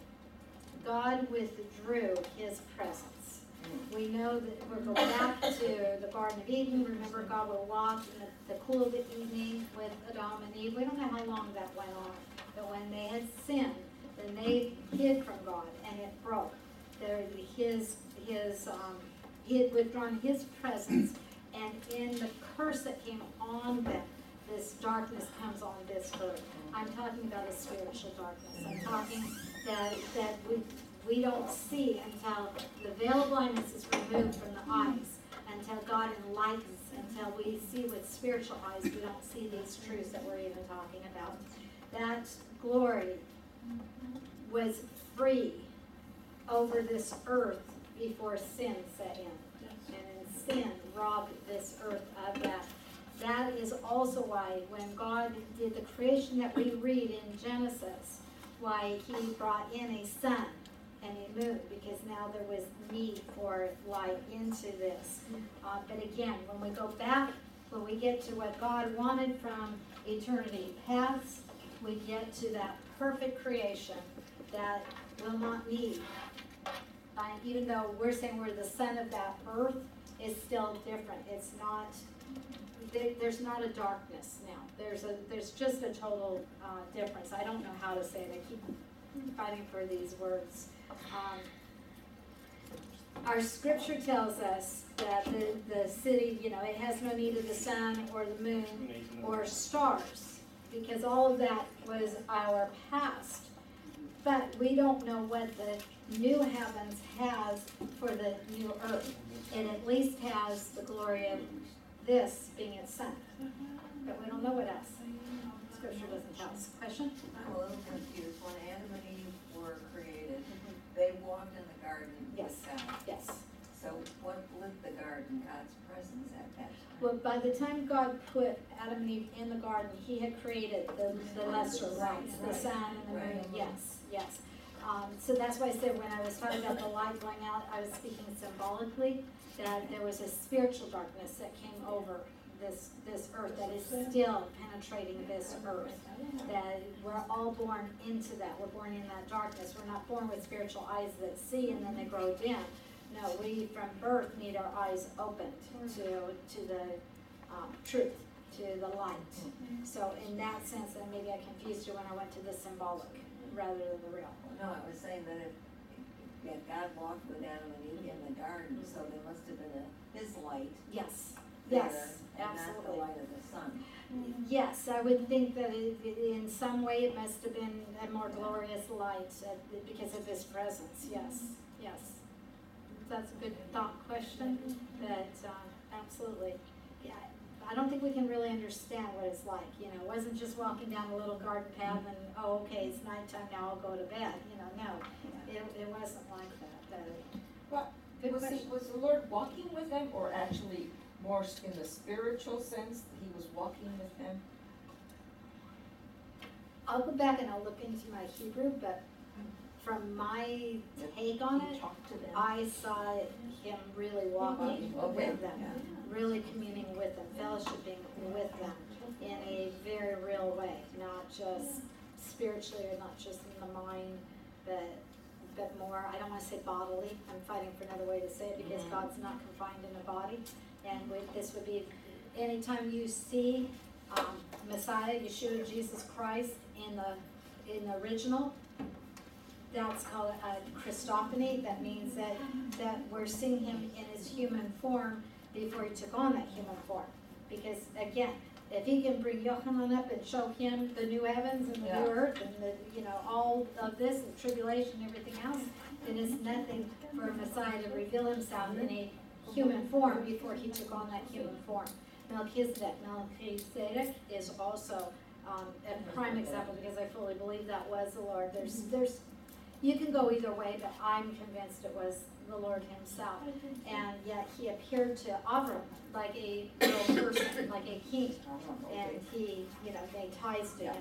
God withdrew his presence. We know that we're going back to the Garden of Eden. Remember, God will walk in the cool of the evening with Adam and Eve. We don't know how long that went on, but when they had sinned, then they hid from God, and it broke. He had withdrawn his presence, and in the curse that came on them, this darkness comes on this earth. I'm talking about a spiritual darkness. I'm talking that we don't see until the veil of blindness is removed from the eyes, until God enlightens, until we see with spiritual eyes. We don't see these truths that we're even talking about. That glory was free over this earth before sin set in. And in sin robbed this earth of that. That is also why when God did the creation that we read in Genesis, why he brought in a sun and a moon, because now there was need for light into this. But again, when we go back, when we get to what God wanted from eternity past, we get to that perfect creation that will not need. Even though we're saying we're the son of that earth, it's still different. It's not... There's not a darkness now. There's just a total difference. I don't know how to say it. I keep fighting for these words. Our scripture tells us that the city, it has no need of the sun or the moon or stars, because all of that was our past. But we don't know what the new heavens has for the new earth. It at least has the glory of this being its son. But we don't know what else. Scripture doesn't tell us. Question? I'm a little confused. When Adam and Eve were created, they walked in the garden with God. Yes. So what lit the garden? God's presence at that time. Well, by the time God put Adam and Eve in the garden, he had created the lesser lights, the sun and the moon. Yes, yes. So that's why I said when I was talking about the light going out, I was speaking symbolically that there was a spiritual darkness that came over this earth that is still penetrating this earth, that we're all born into that. We're born in that darkness. We're not born with spiritual eyes that see and then they grow dim. No, we from birth need our eyes opened to the truth, to the light. So in that sense, and maybe I confused you when I went to the symbolic rather than the real. No, I was saying that if God walked with Adam and Eve in the garden, so there must have been his light. Yes, yes, absolutely. Not the light of the sun. Yes, I would think that in some way it must have been a more glorious light because of his presence. Yes, yes. That's a good thought question, but absolutely. Yeah. I don't think we can really understand what it's like. It wasn't just walking down a little garden path and, oh, okay, it's nighttime now, I'll go to bed. No, it wasn't like that. Was the Lord walking with them, or actually more in the spiritual sense, he was walking with them? I'll go back and I'll look into my Hebrew, but from my take on it, I saw him really walking with them. Yeah. Really communing with them, fellowshipping with them in a very real way, not just spiritually or not just in the mind, but more, I don't want to say bodily, I'm fighting for another way to say it because God's not confined in a body, and this would be anytime you see Messiah, Yeshua, Jesus Christ in the original, that's called a Christophany. That means that we're seeing him in his human form before he took on that human form. Because, again, if he can bring Yochanan up and show him the new heavens and the new earth and the, you know, all of this, the tribulation and everything else, then it's nothing for Messiah to reveal himself in a human form before he took on that human form. Melchizedek is also a prime example, because I fully believe that was the Lord. There's you can go either way, but I'm convinced it was the Lord himself. And yet he appeared to Abraham like a real person, like a king. And he, you know, made ties to him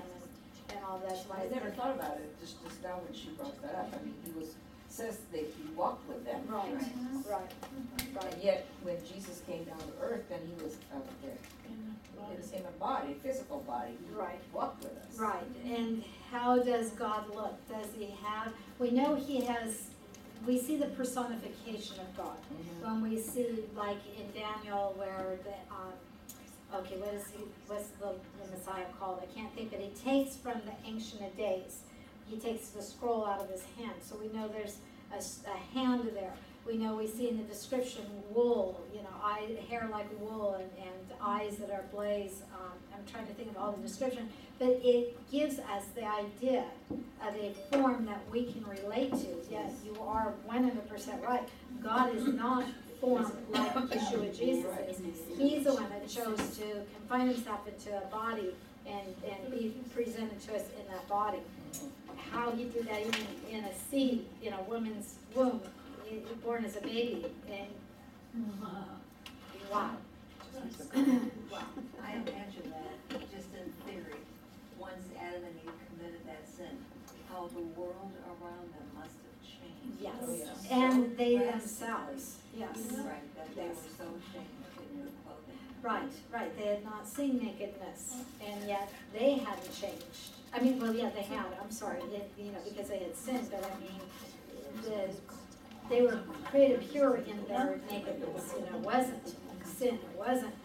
and all that. I never thought about it just now when she brought that up. I mean, he was, says that he walked with them. Right, right, right. Right. And yet when Jesus came down to earth, then he was out there. It was in a body, physical body. Right. Walk with us. Right. And how does God look? Does he have? We know he has. We see the personification of God when we see, like in Daniel, where the what's the Messiah called? I can't think. But he takes from the Ancient of Days. He takes the scroll out of his hand. So we know there's a hand there. We know we see in the description wool, you know, hair like wool and eyes that are ablaze. I'm trying to think of all the description, but it gives us the idea of a form that we can relate to. Yes, you are 100% right. God is not formed like Yeshua Jesus is. He's the one that chose to confine himself into a body and be presented to us in that body. How he did that even in a seed, in a woman's womb, born as a baby, and wow. Wow. I imagine that, just in theory, once Adam and Eve committed that sin, how the world around them must have changed. Yes, oh, yes. And so they themselves. Yes. Right, that they were so ashamed in their clothing. Right, right. They had not seen nakedness, and yet they hadn't changed. I mean, well, yeah, they had. I'm sorry, you know, because they had sinned, but I mean, they were created pure in their nakedness. You know, it wasn't sin. It wasn't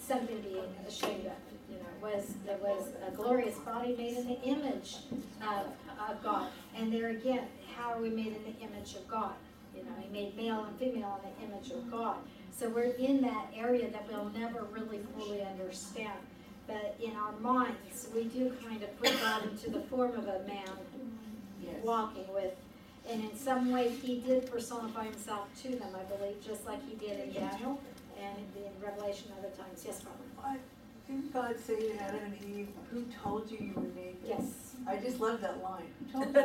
something being ashamed of. You know, it was a glorious body made in the image of God. And there again, how are we made in the image of God? You know, he made male and female in the image of God. So we're in that area that we'll never really fully understand. But in our minds, we do kind of put God into the form of a man walking with. And in some way, he did personify himself to them, I believe, just like he did in Daniel and in Revelation other times. Yes, Father? Didn't God say to Adam and Eve, who told you you were naked? Yes. I just love that line. Who told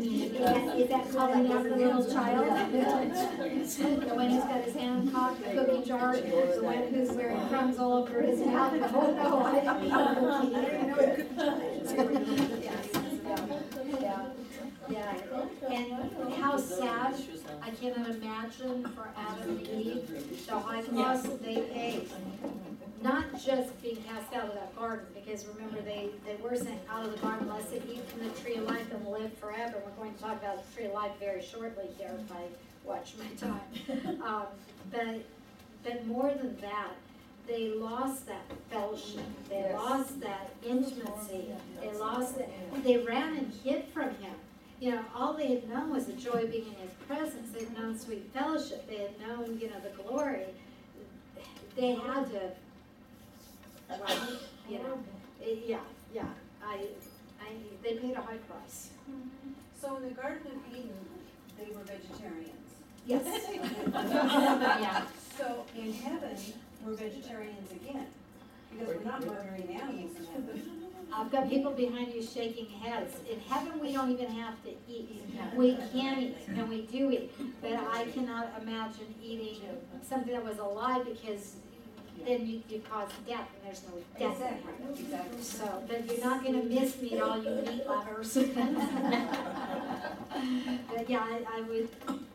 you? Is that called after the little child? The one who's got his hand caught in the cookie jar? The one who's wearing crumbs all over his mouth? Oh, no. I didn't know it could be. Yeah, and how sad. I cannot imagine for Adam and Eve the high cost they paid. Not just being cast out of that garden, because remember they were sent out of the garden unless they eat from the tree of life and live forever. We're going to talk about the tree of life very shortly here if I watch my time. But more than that, they lost that fellowship. They lost that intimacy. They lost that. They ran and hid from him. You know, all they had known was the joy of being in his presence. They had known sweet fellowship. They had known, you know, the glory. They had to, well, you know, they paid a high price. So in the Garden of Eden, they were vegetarians. Yes. So in heaven, we're vegetarians again, because we're not murdering animals in heaven. I've got people behind you shaking heads. In heaven, we don't even have to eat. We can eat, and we do eat. But I cannot imagine eating something that was alive, because then you cause death, and there's no death. Exactly. So, but you're not going to miss me, all you meat lovers. But yeah, I would.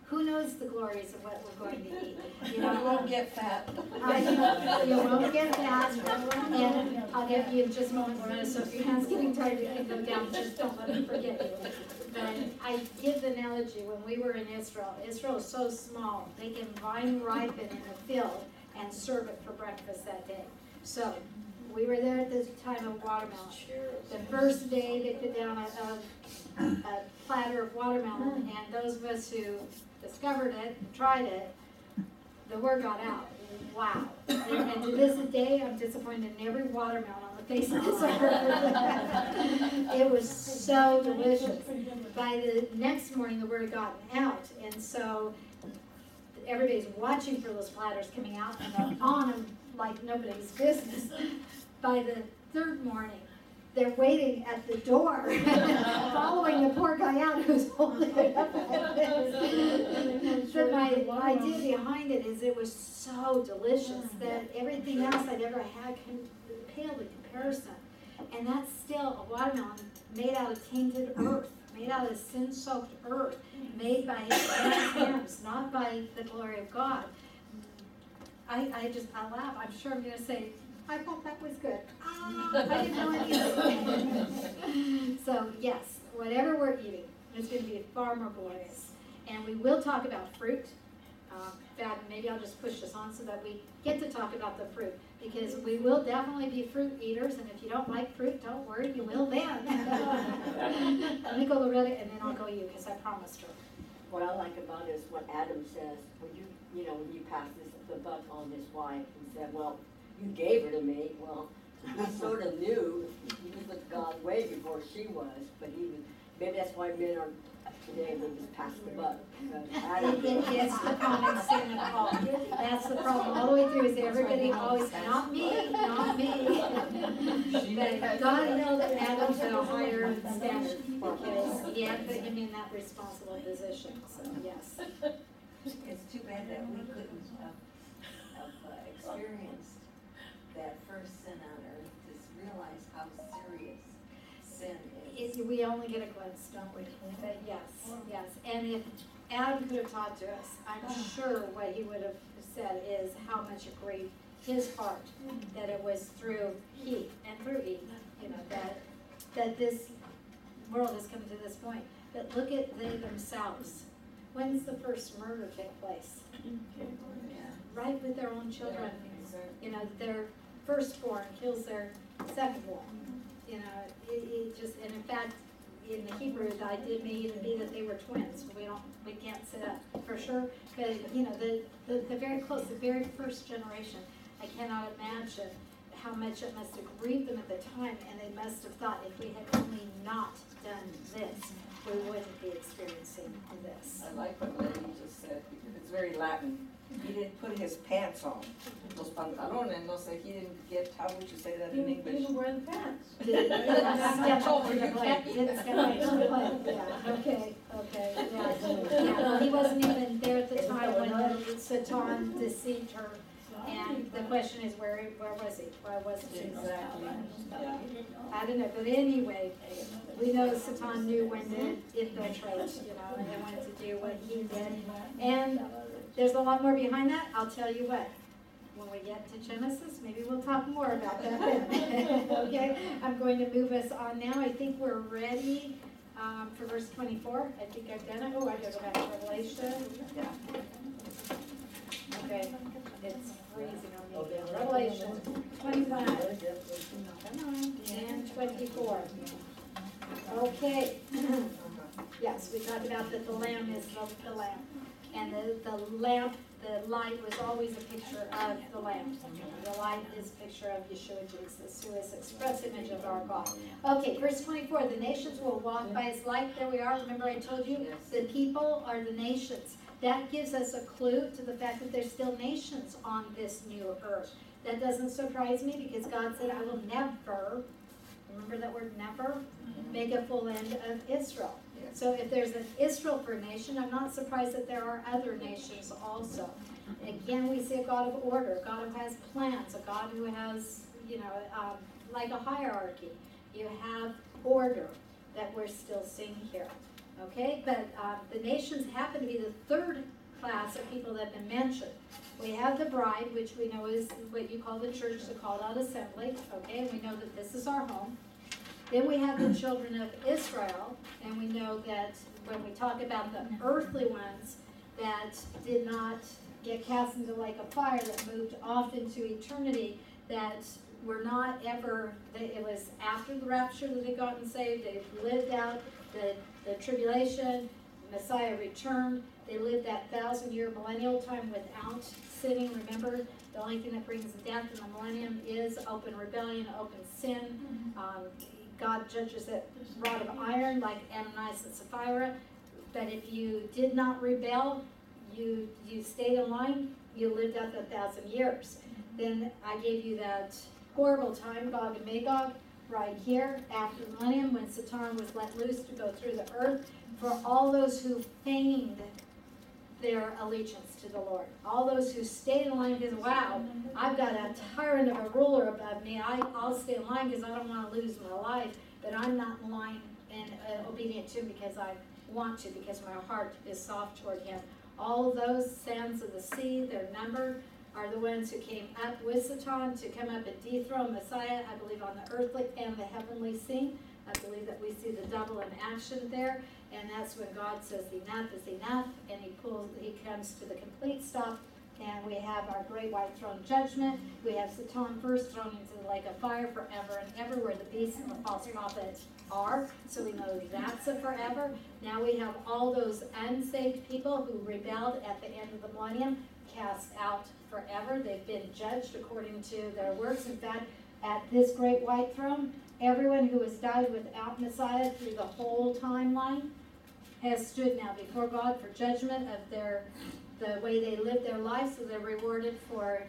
Who knows the glories of what we're going to eat? You know, you won't get fat. You won't get fat. And I'll give you just a moment more. So if your hand's getting tired, you can go down. Just don't let them forget you. But I give the analogy when we were in Israel. Israel is so small. They can vine ripen in the field and serve it for breakfast that day. So we were there at the time of watermelon. The first day they put down a platter of watermelon, and those of us who discovered it and tried it, the word got out. Wow. And to this day, I'm disappointed in every watermelon on the face of this earth. It was so delicious. By the next morning, the word had gotten out. And so everybody's watching for those platters coming out, and they're on them like nobody's business. By the third morning, they're waiting at the door, following the poor guy out who's holding it up like this. But my idea behind it is it was so delicious that everything else I'd ever had paled in comparison. And that's still a watermelon made out of tainted earth, made out of sin-soaked earth, made by his hands, not by the glory of God. I laugh. I'm sure I'm going to say, I thought that was good. I didn't know anything. So yes, whatever we're eating, it's going to be far more glorious. And we will talk about fruit. In fact, maybe I'll just push this on so that we get to talk about the fruit, because we will definitely be fruit eaters. And if you don't like fruit, don't worry, you will then. Let me go Loretta, and then I'll go you, because I promised her. What I like about it is what Adam says. When you pass the buck on his wife, and said, well, you gave her to me. Well, he sort of knew he was with God way before she was, but he was. Maybe that's why men are today, they just pass the buck. Yes, the common sin and all. That's the problem all the way through. Is everybody always not me? But God held Adam to a higher standard because he had put him in that responsible position. So yes, it's too bad that we couldn't have experienced that first sin on earth, just realize how serious sin is. We only get a glimpse, don't we? But yes. And if Adam could have taught to us, I'm sure what he would have said is how much it grieved his heart that it was through Eve, that this world has come to this point. But look at they themselves. When's the first murder take place? Right with their own children. Their firstborn kills their secondborn. It just, and in fact, in the Hebrews, the idea may even be that they were twins. We can't say that for sure. But the very close, the very first generation, I cannot imagine how much it must have grieved them at the time, and they must have thought, if we had only not done this, we wouldn't be experiencing this. I like what Lady just said because it's very Latin. He didn't put his pants on. Los pantalones, no sé, he didn't get, how would you say that in English? He didn't wear the pants. He wasn't even there at the time when Satan deceived her. And the question is, where was he? Why wasn't he? Exactly. I don't know, but anyway, we know Satan knew when to infiltrate, and they wanted to do what he did. And there's a lot more behind that. I'll tell you what. When we get to Genesis, maybe we'll talk more about that then. Okay? I'm going to move us on now. I think we're ready for verse 24. I think I've done it. Oh, I got to go back to Revelation. Yeah. Okay. It's freezing on me. Revelation 25. Come on. And 24. Okay. Yes, we talked about that the Lamb is the Lamb. And the lamp, the light was always a picture of the lamp. The light is a picture of Yeshua Jesus, who is express image of our God. Okay, verse 24, the nations will walk by his light. There we are. Remember I told you, the people are the nations. That gives us a clue to the fact that there's still nations on this new earth. That doesn't surprise me because God said, I will never, remember that word never, make a full end of Israel. So if there's an Israel for a nation, I'm not surprised that there are other nations also. Again, we see a God of order, a God who has plans, a God who has, like a hierarchy. You have order that we're still seeing here. Okay, but the nations happen to be the third class of people that have been mentioned. We have the bride, which we know is what you call the church, the called out assembly. Okay, we know that this is our home. Then we have the children of Israel, and we know that when we talk about the earthly ones that did not get cast into like a fire, that moved off into eternity, that were not ever, it was after the rapture that they got and saved, they lived out the tribulation, Messiah returned. They lived that 1,000-year millennial time without sinning. Remember, the only thing that brings death in the millennium is open rebellion, open sin. God judges that rod of iron like Ananias and Sapphira. But if you did not rebel, you stayed in line, you lived out the 1,000 years. Then I gave you that horrible time, Gog and Magog, right here after the millennium when Satan was let loose to go through the earth for all those who feigned their allegiance to the Lord. All those who stayed in line because, wow, I've got a tyrant of a ruler above me. I'll stay in line because I don't want to lose my life, but I'm not in line and obedient to him because I want to, because my heart is soft toward him. All those sands of the sea, their number, are the ones who came up with Satan to come up and dethrone Messiah, I believe, on the earthly and the heavenly scene. I believe that we see the double in action there, and that's when God says enough is enough, and he comes to the complete stop, and we have our great white throne judgment. We have Satan first thrown into the lake of fire forever and ever, where the beast and the false prophets are, so we know that's a forever. Now we have all those unsaved people who rebelled at the end of the millennium, cast out forever. They've been judged according to their works. In fact, at this great white throne, everyone who has died without Messiah through the whole timeline has stood now before God for judgment of the way they lived their life, so they're rewarded for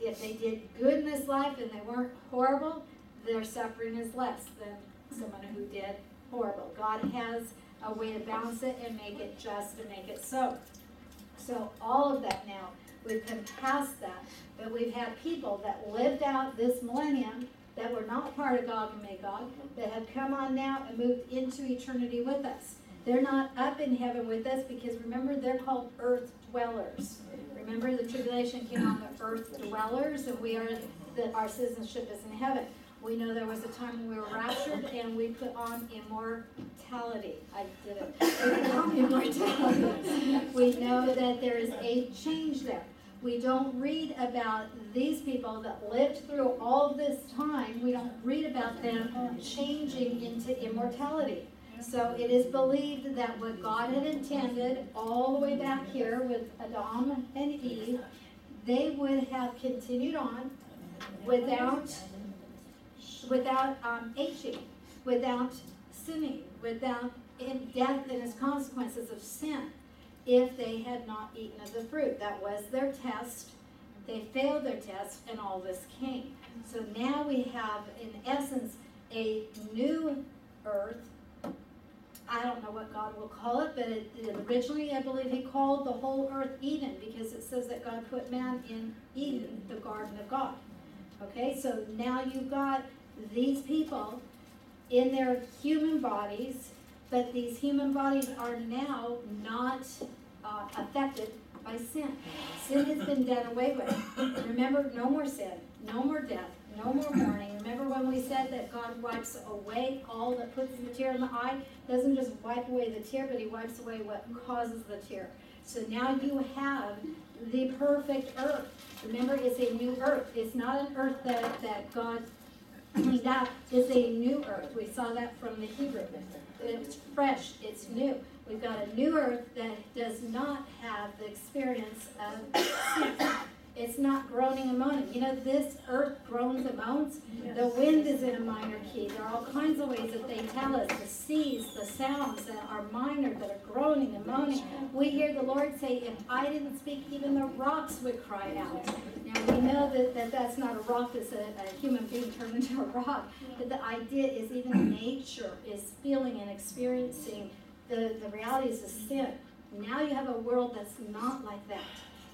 if they did good in this life and they weren't horrible, their suffering is less than someone who did horrible. God has a way to balance it and make it just and make it so. So all of that now, we've come past that, but we've had people that lived out this millennium that were not part of Gog and Magog, that have come on now and moved into eternity with us. They're not up in heaven with us because, remember, they're called earth dwellers. Remember, the tribulation came on the earth dwellers, and our citizenship is in heaven. We know there was a time when we were raptured, and we put on immortality. I did it. We put on immortality. We know that there is a change there. We don't read about these people that lived through all this time. We don't read about them changing into immortality. So it is believed that what God had intended all the way back here with Adam and Eve, they would have continued on without aging, without sinning, without death and its consequences of sin, if they had not eaten of the fruit. That was their test. They failed their test, and all this came. So now we have, in essence, a new earth. I don't know what God will call it, but originally I believe he called the whole earth Eden, because it says that God put man in Eden, the garden of God. Okay, so now you've got these people in their human bodies, but these human bodies are now not affected by sin. Sin has been done away with. Remember, no more sin, no more death, no more mourning. Remember when we said that God wipes away all that puts the tear in the eye? Doesn't just wipe away the tear, but he wipes away what causes the tear. So now you have the perfect earth. Remember, it's a new earth. It's not an earth that God cleaned out. It's a new earth. We saw that from the Hebrew. It's fresh. It's new. We've got a new earth that does not have the experience of sin. It's not groaning and moaning. You know, this earth groans and moans. Yes. The wind is in a minor key. There are all kinds of ways that they tell us, the seas, the sounds that are minor, that are groaning and moaning. We hear the Lord say, if I didn't speak, even the rocks would cry out. Now, we know that that's not a rock, that's a human being turned into a rock. But the idea is even nature is feeling and experiencing the realities of sin. Now you have a world that's not like that.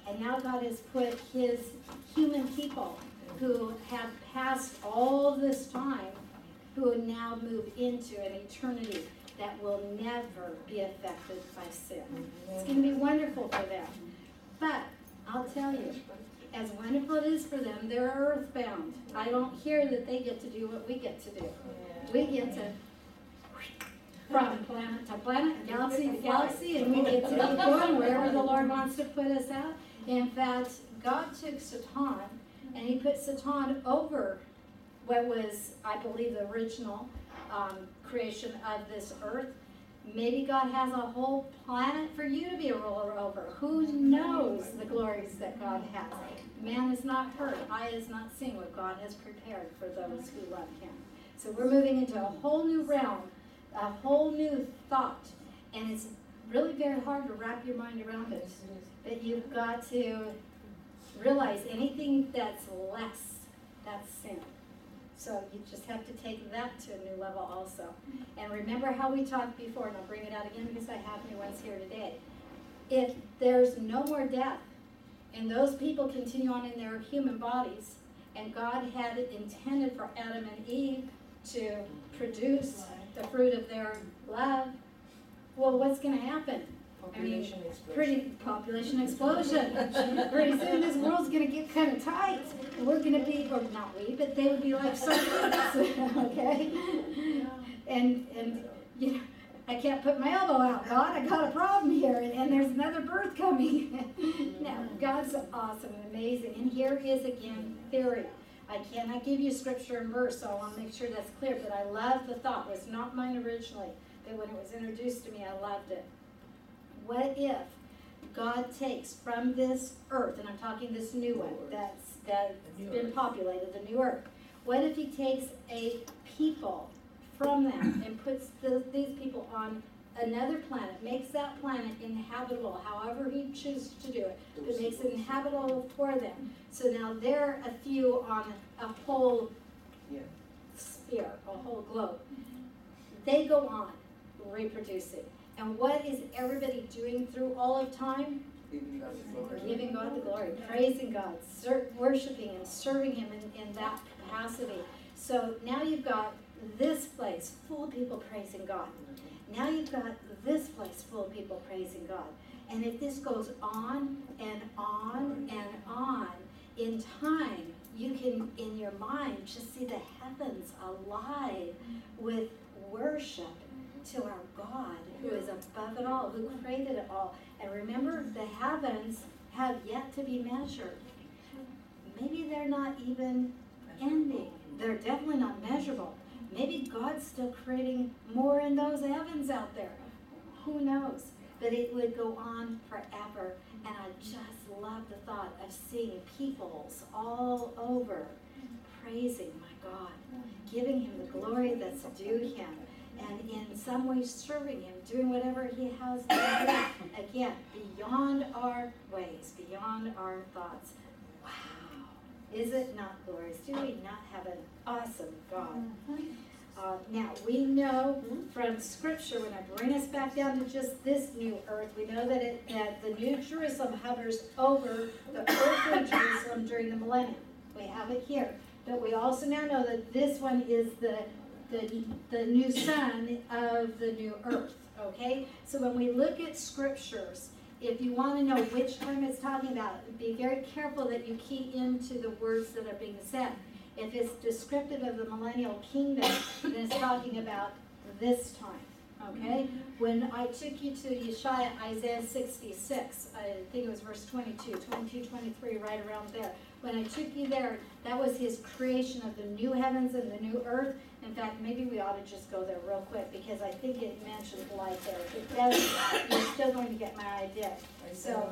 And now God has put his human people who have passed all this time, who now move into an eternity that will never be affected by sin. It's going to be wonderful for them. But I'll tell you, as wonderful it is for them, they're earthbound. I don't hear that they get to do what we get to do. We get to from planet to planet, galaxy to galaxy, and we get to keep going wherever the Lord wants to put us out. In fact, God took Satan, and he put Satan over what was, I believe, the original creation of this earth. Maybe God has a whole planet for you to be a ruler over. Who knows the glories that God has? Man has not heard, eye has not seen what God has prepared for those who love him. So we're moving into a whole new realm, a whole new thought. And it's really very hard to wrap your mind around it. But you've got to realize anything that's less, that's sin. So you just have to take that to a new level also. And remember how we talked before, and I'll bring it out again because I have new ones here today. If there's no more death, and those people continue on in their human bodies, and God had intended for Adam and Eve to produce the fruit of their love, well, what's going to happen? Population explosion. Pretty soon this world's going to get kind of tight. And we're going to be, or not we, but they would be like serpents, okay? And you know, I can't put my elbow out, God. I got a problem here, and there's another birth coming. No, God's awesome and amazing. And here is, again, theory. I cannot give you scripture and verse, so I want to make sure that's clear. But I love the thought. It was not mine originally, but when it was introduced to me, I loved it. What if God takes from this earth, and I'm talking this new one that's been populated, the new earth. What if he takes a people from that and puts these people on another planet, makes that planet inhabitable, however he chooses to do it, but makes it inhabitable for them. So now they're a few on a whole sphere, a whole globe. They go on reproducing. And what is everybody doing through all of time? Giving God the glory, praising God, worshiping and serving him in that capacity. So now you've got this place full of people praising God. Now you've got this place full of people praising God. And if this goes on and on and on, in time, you can, in your mind, just see the heavens alive with worship to our God, who is above it all, who created it all. And remember, the heavens have yet to be measured. Maybe they're not even ending. They're definitely not measurable. Maybe God's still creating more in those heavens out there. Who knows? But it would go on forever. And I just love the thought of seeing peoples all over praising my God, giving him the glory that's due him, and in some way serving him, doing whatever he has to do. Again, beyond our ways, beyond our thoughts. Wow. Is it not glorious? Do we not have an awesome God? Now, we know from Scripture, when I bring us back down to just this new earth, we know that, that the new Jerusalem hovers over the earthly Jerusalem during the millennium. We have it here. But we also now know that this one is the new sun of the new earth, okay? So when we look at scriptures, if you want to know which time it's talking about, be very careful that you key into the words that are being said. If it's descriptive of the millennial kingdom, then it's talking about this time, okay? When I took you to Isaiah 66, I think it was verse 22, 23, right around there. When I took you there, that was his creation of the new heavens and the new earth. In fact, maybe we ought to just go there real quick because I think it mentions light there. If it does, you're still going to get my idea. So,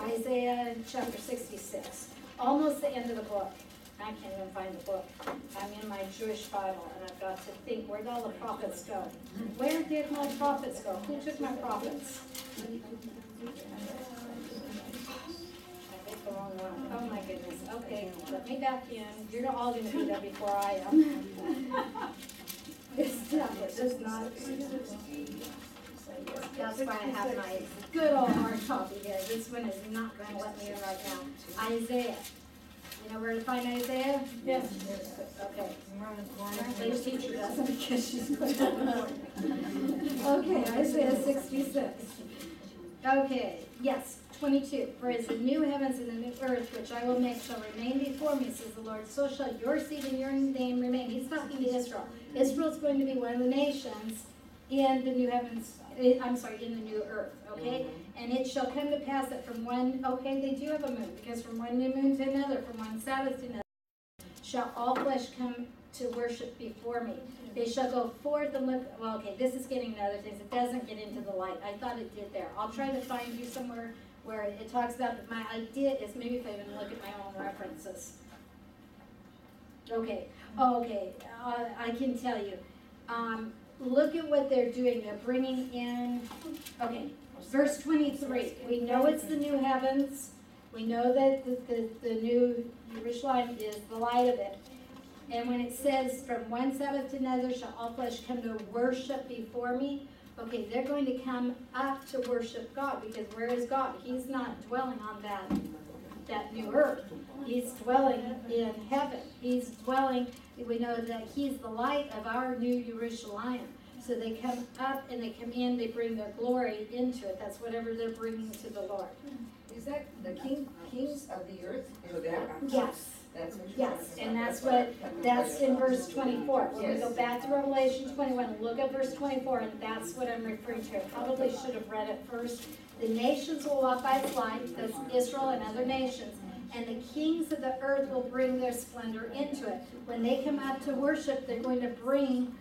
Isaiah chapter 66, almost the end of the book. I can't even find the book. I'm in my Jewish Bible, and I've got to think, where'd all the prophets go? Where did my prophets go? Who took my prophets? Oh my goodness. Okay, let me back in. You're all going to do that before I am. That's why I have my good old hard copy here. This one is not going to let me in right now. Isaiah. You know where to find Isaiah? Yes. Okay. Your teacher doesn't because she's good. Okay, Isaiah 66. Okay, yes. 22, for as the new heavens and the new earth, which I will make, shall remain before me, says the Lord, so shall your seed and your name remain. He's talking to Israel. Israel's going to be one of the nations in the new heavens, in the new earth, okay? And it shall come to pass that from one, okay, they do have a moon, because from one new moon to another, from one Sabbath to another, shall all flesh come to worship before me. They shall go forth and look. Well, okay, this is getting into other things. It doesn't get into the light. I thought it did there. I'll try to find you somewhere where it talks about, but my idea is maybe if I even look at my own references. Okay. Oh, okay. I can tell you. Look at what they're doing. They're bringing in, okay, verse 23. We know it's the new heavens. We know that the new Yerushalayim is the light of it. And when it says, from one Sabbath to another shall all flesh come to worship before me, okay, they're going to come up to worship God, because where is God? He's not dwelling on that new earth. He's dwelling in heaven. He's dwelling, we know that he's the light of our new Yerushalayim. So they come up and they come in, they bring their glory into it. That's whatever they're bringing to the Lord. Is that the kings of the earth? Yes. Yes, and that's in verse 24. When we go back to Revelation 21, look at verse 24, and that's what I'm referring to. I probably should have read it first. The nations will walk by its light, that's Israel and other nations, and the kings of the earth will bring their splendor into it. When they come out to worship, they're going to bring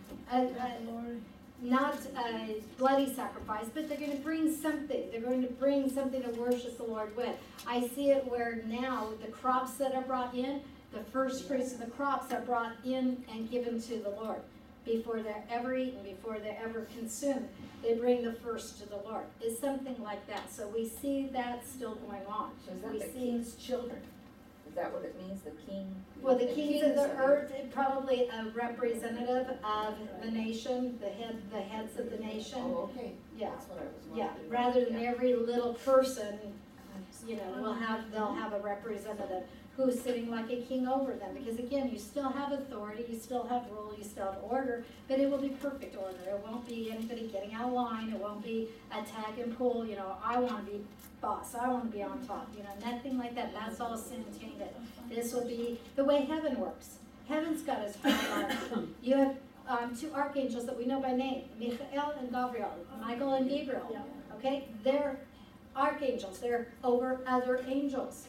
not a bloody sacrifice, but they're going to bring something. They're going to bring something to worship the Lord with. I see it where now the crops that are brought in, the first fruits of the crops are brought in and given to the Lord. Before they're ever eaten, before they're ever consumed, they bring the first to the Lord. It's something like that. So we see that still going on. So is that the king's children? Is that what it means, the king? Well, the kings of the earth, probably a representative of the nation, the heads of the nation. Oh, okay. Yeah. That's what I was wondering. Yeah. Rather than every little person, they'll have a representative who's sitting like a king over them. Because again, you still have authority, you still have rule, you still have order, but it will be perfect order. It won't be anybody getting out of line. It won't be a tag and pull. I want to be boss. I want to be on top. Nothing like that. That's all sin tainted. This will be the way heaven works. Heaven's got a strong hierarchy. You have two archangels that we know by name, Michael and Gabriel, Michael and Gabriel. Okay, they're archangels. They're over other angels.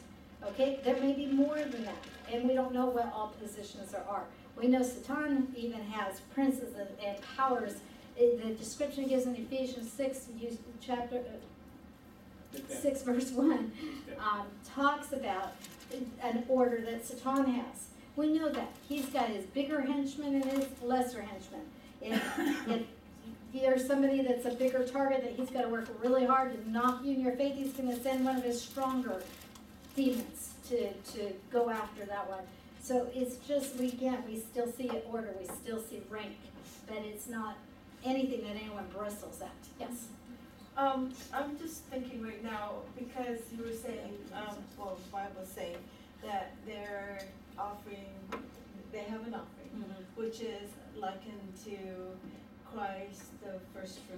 Okay, there may be more than that, and we don't know what all positions there are. We know Satan even has princes and powers. The description gives in Ephesians 6, chapter 6, verse 1, talks about an order that Satan has. We know that. He's got his bigger henchmen and his lesser henchmen. If there's somebody that's a bigger target that he's got to work really hard to knock you in your faith, he's going to send one of his stronger demons to go after that one. So it's just, we still see an order, we still see rank, but it's not anything that anyone bristles at. Yes? I'm just thinking right now, because you were saying, the Bible's saying that they're offering, they have an offering, which is likened to Christ, the first fruit,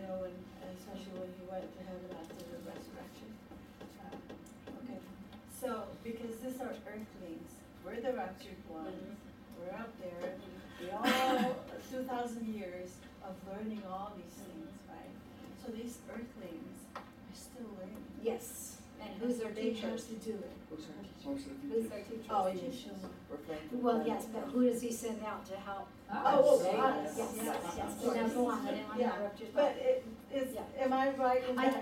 and especially when he went to heaven after the resurrection. So, because these are earthlings, we're the raptured ones, we're up there, we all, 2,000 years of learning all these things, right? So these earthlings are still learning. Yes. And who's their teacher? Who's to do it? Who's their teacher? Oh, Yeshua. Well, yes, but who does he send out to help? Yes. But am I right in that?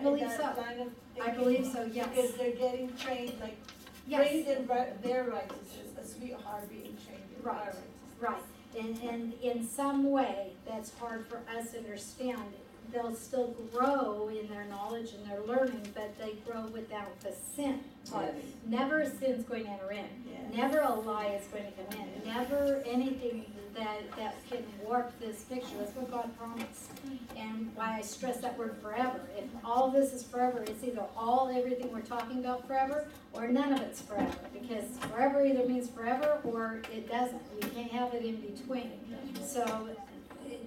I believe so, yes. Because they're getting trained, trained in their righteousness, as we are being trained in our righteousness. Right. And in some way, that's hard for us to understand. They'll still grow in their knowledge and their learning, but they grow without the sin. Yes. Never a sin's going to enter in. Yes. Never a lie is going to come in. Yes. Never anything that can warp this picture. That's what God promised. And why I stress that word forever. If all this is forever, it's either everything we're talking about forever, or none of it's forever. Because forever either means forever or it doesn't. You can't have it in between. So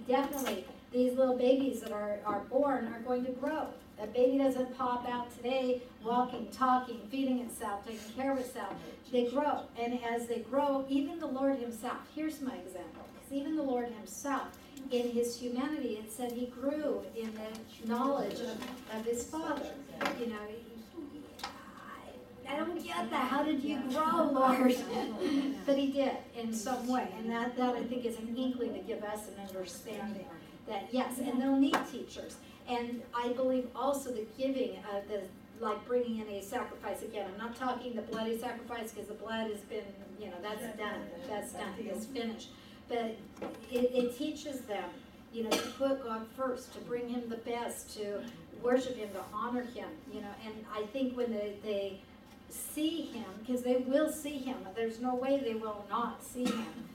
definitely, these little babies that are born are going to grow. A baby doesn't pop out today walking, talking, feeding itself, taking care of itself. They grow. And as they grow, even the Lord himself, here's my example, because even the Lord himself, in his humanity, it said he grew in the knowledge of his Father. I don't get that. How did you grow, Lord? But he did in some way. And that I think is an inkling to give us an understanding that, yes, and they'll need teachers. And I believe also the giving of the, like bringing in a sacrifice again. I'm not talking the bloody sacrifice because the blood has been, you know, that's done. That's done. It's finished. But it teaches them, you know, to put God first, to bring him the best, to worship him, to honor him, you know. And I think when they see him, because they will see him. There's no way they will not see him.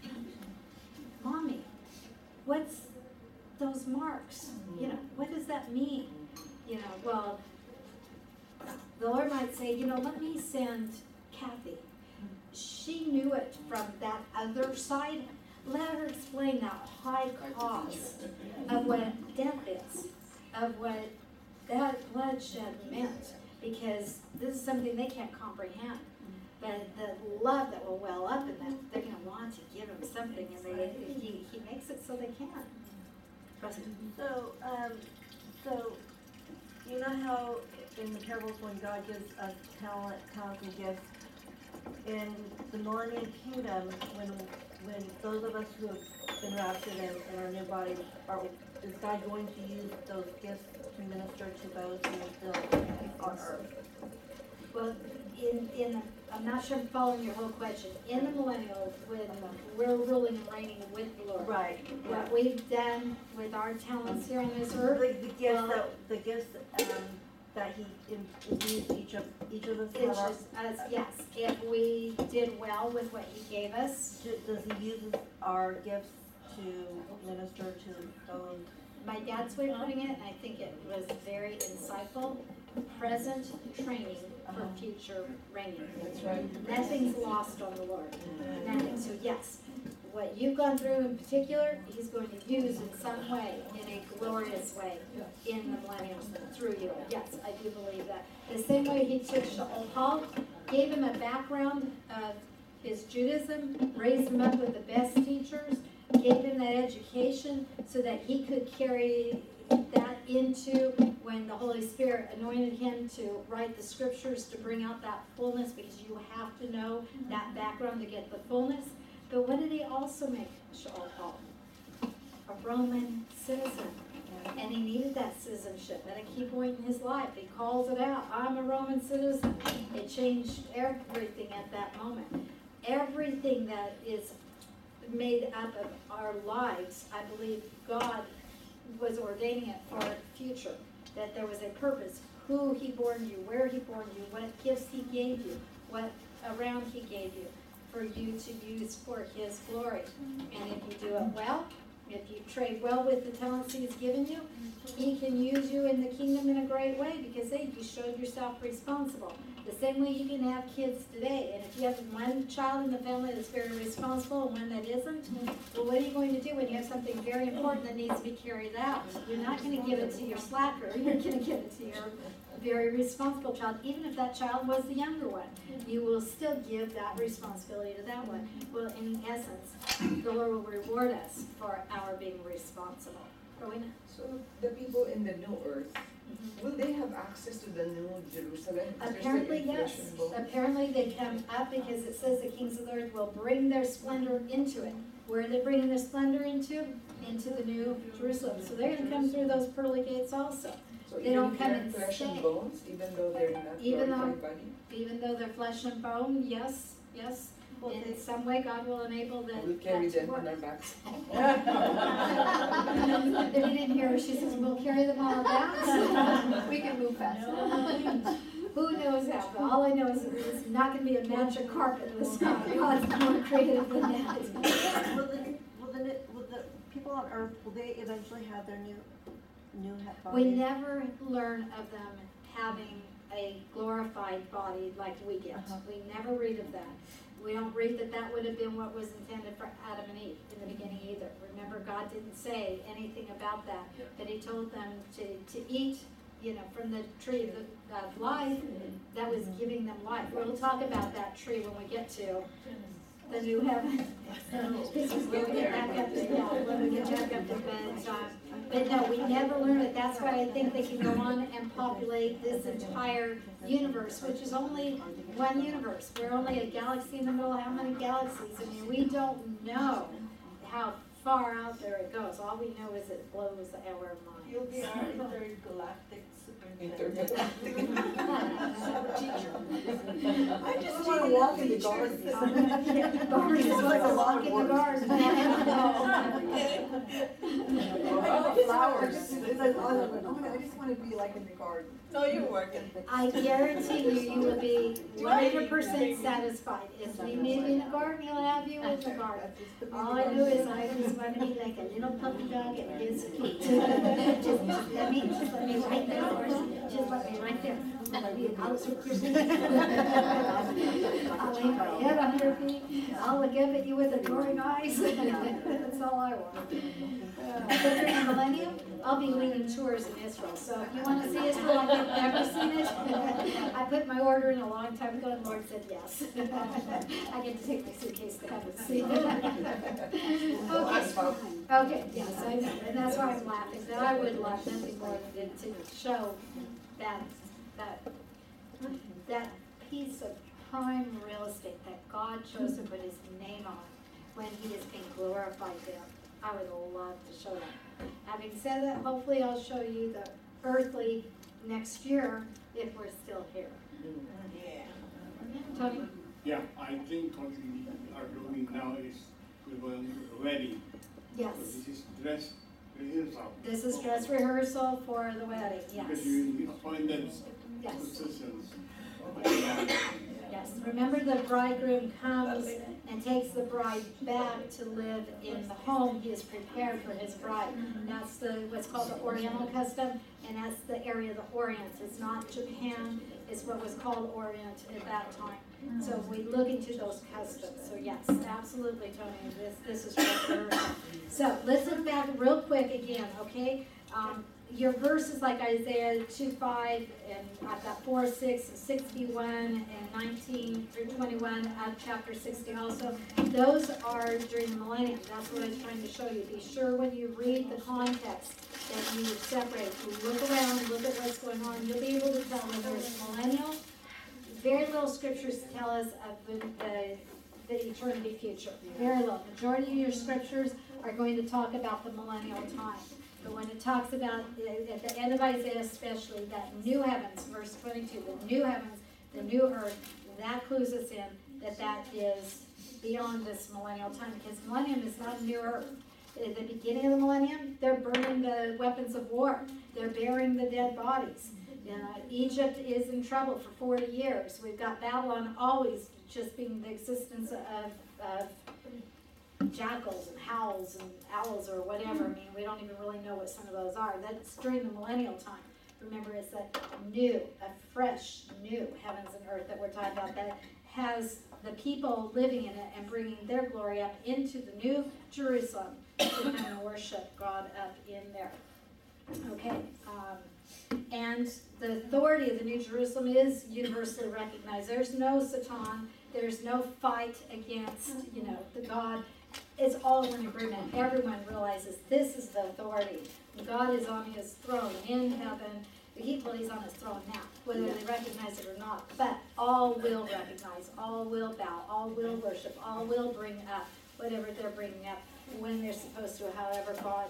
Mommy, what's those marks? You know, what does that mean? You know, well, the Lord might say, you know, let me send Kathy. She knew it from that other side. Let her explain that high cost of what death is, of what that bloodshed meant, because this is something they can't comprehend. But the love that will well up in them, they're going to want to give him something, and he makes it so they can. So, you know how in the parables when God gives us talents and gifts, in the millennial kingdom, when those of us who have been raptured in our new bodies, is God going to use those gifts to minister to those who are still on earth? Well, I'm not sure I'm following your whole question. In the millennial, when we're ruling and reigning with the Lord, right? What we've done with our talents here on this earth, the gifts that He infused each of us. Yes, if we did well with what He gave us, does He use our gifts to minister to those? My dad's way of putting it, and I think it was very insightful. Present training for future reigning. That's right. Nothing's lost on the Lord. Nothing. So yes, what you've gone through in particular, He's going to use in some way, in a glorious way, in the millennials through you. Yes, I do believe that. The same way He took Sha'ul, Paul, gave him a background of his Judaism, raised him up with the best teachers, gave him that education so that he could carry that into when the Holy Spirit anointed him to write the scriptures to bring out that fullness, because you have to know that background to get the fullness. But what did He also make Sha'ul Paul? A Roman citizen. And he needed that citizenship at a key point in his life. He calls it out. I'm a Roman citizen. It changed everything at that moment. Everything that is made up of our lives, I believe God was ordaining it for the future, that there was a purpose, who He born you, where He born you, what gifts He gave you, what around He gave you, for you to use for His glory. And if you do it well, if you trade well with the talents He's given you, He can use you in the kingdom in a great way, because hey, you showed yourself responsible. The same way you can have kids today, and if you have one child in the family that's very responsible and one that isn't, well, what are you going to do when you have something very important that needs to be carried out? You're not going to give it to your slacker. You're going to give it to your very responsible child, even if that child was the younger one. You will still give that responsibility to that one. Well, in essence, the Lord will reward us for our being responsible. Rowena? So the people in the new earth, will they have access to the new Jerusalem? Apparently, yes. Apparently, they come up, because it says the kings of the earth will bring their splendor into it. Where are they bringing their splendor into? Into the new Jerusalem. So they're going to come through those pearly gates also. So they don't come and flesh and bones, even though they're not glorified body? Even though they're flesh and bone, yes, yes. Well, in some way, God will enable them. We'll carry them on our backs. If you didn't hear her, she says, we'll carry them on our backs. We can move fast. No. Who knows how? But all I know is it's not going to be a magic carpet in the sky. God's more creative than that. Will the people on earth, will they eventually have their new body? We never learn of them having a glorified body like we get. We never read of that. We don't read that would have been what was intended for Adam and Eve in the beginning either. Remember, God didn't say anything about that, but He told them to eat, you know, from the tree of life that was giving them life. We'll talk about that tree when we get to the new heaven. But no, we never learn it. That's why I think they can go on and populate this entire universe, which is only one universe. We're only a galaxy in the middle of how many galaxies? I mean, we don't know how far out there it goes. All we know is it blows our minds. You'll be our intergalactic superintendent. I just want to walk in the garden. I just want to walk in the garden. Flowers. I just want to be like in the garden. No, you're working. I guarantee you will be 100% satisfied. If we meet in the garden, he'll have you in the garden. All I do is I just want to be like a little puppy dog at his feet. Just let me right there, just let me right there. I'm going to be an outer Christian. I'll lay my head on your feet. I'll look up at you with adoring eyes. That's all I want. During the millennium, I'll be leading tours in Israel. So if you want to see Israel like you've never seen it, I put my order in a long time ago, and the Lord said yes. I get to take my suitcase to heaven. See? Okay, yes, I know. And that's why I'm laughing. That I would love nothing more than to show that piece of prime real estate that God chose to put his name on when he is being glorified there. I would love to show that. Having said that, hopefully I'll show you the earthly next year if we're still here. Yeah. Tony? Yeah, I think what we are doing now is we will ready. Yes. So this is dress rehearsal. This is dress rehearsal for the wedding, yes. Because you appointed positions. Yes. Remember, the bridegroom comes and takes the bride back to live in the home he has prepared for his bride. And that's what's called the Oriental custom, and that's the area of the Orient. It's not Japan. It's what was called Orient at that time. So we look into those customs. So yes, absolutely, Tony. This is right there. So listen back real quick again, okay? Your verses like Isaiah 2:5, and I've got 4:6, 61, and 19 through 21 of chapter 60 also. Those are during the millennium. That's what I was trying to show you. Be sure when you read the context that you separate. You look around, look at what's going on. You'll be able to tell whether it's millennial. Very little scriptures tell us of the eternity future. Very little. Majority of your scriptures are going to talk about the millennial time. But when it talks about, at the end of Isaiah especially, that new heavens, verse 22, the new heavens, the new earth, that clues us in that is beyond this millennial time. Because millennium is not a new earth. At the beginning of the millennium, they're burning the weapons of war. They're burying the dead bodies. Egypt is in trouble for 40 years. We've got Babylon always just being the existence of jackals and howls and owls or whatever. I mean, we don't even really know what some of those are. That's during the millennial time. Remember, it's a fresh, new heavens and earth that we're talking about that has the people living in it and bringing their glory up into the new Jerusalem to come and worship God up in there. Okay. And the authority of the new Jerusalem is universally recognized. There's no Satan. There's no fight against, the God. It's all in agreement. Everyone realizes this is the authority. God is on his throne in heaven. He's on his throne now, whether they recognize it or not. But all will recognize, all will bow, all will worship, all will bring up whatever they're bringing up when they're supposed to, however God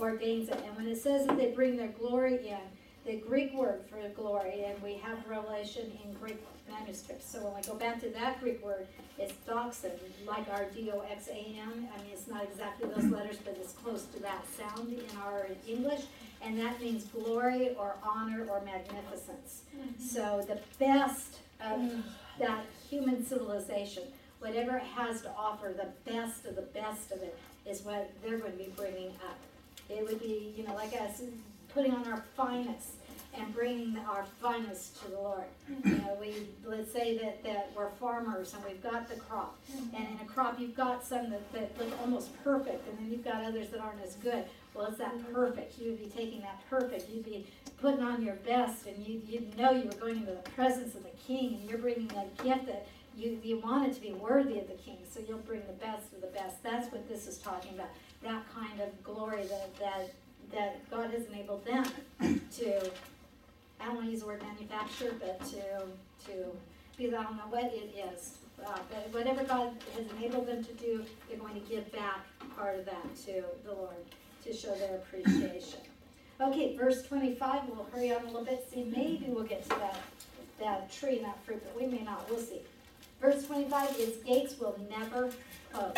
ordains it. And when it says that they bring their glory in, the Greek word for glory, and we have Revelation in Greek manuscripts. So when we go back to that Greek word, it's doxa, like our doxan. I mean, it's not exactly those letters, but it's close to that sound in our English. And that means glory or honor or magnificence. So the best of that human civilization, whatever it has to offer, the best of it is what they're going to be bringing up. It would be, like us, putting on our finest and bringing our finest to the Lord. Let's say that we're farmers and we've got the crop. And in a crop, you've got some that look almost perfect, and then you've got others that aren't as good. Well, it's that perfect. You would be taking that perfect. You'd be putting on your best, and you'd know you were going into the presence of the King, and you're bringing a gift that you want it to be worthy of the King, so you'll bring the best of the best. That's what this is talking about, that kind of glory that God has enabled them to I don't want to use the word manufacture, but to be, I don't know what it is. But whatever God has enabled them to do, they're going to give back part of that to the Lord to show their appreciation. Okay, verse 25, we'll hurry on a little bit. See, maybe we'll get to that tree and that fruit, but we may not. We'll see. Verse 25 is gates will never close.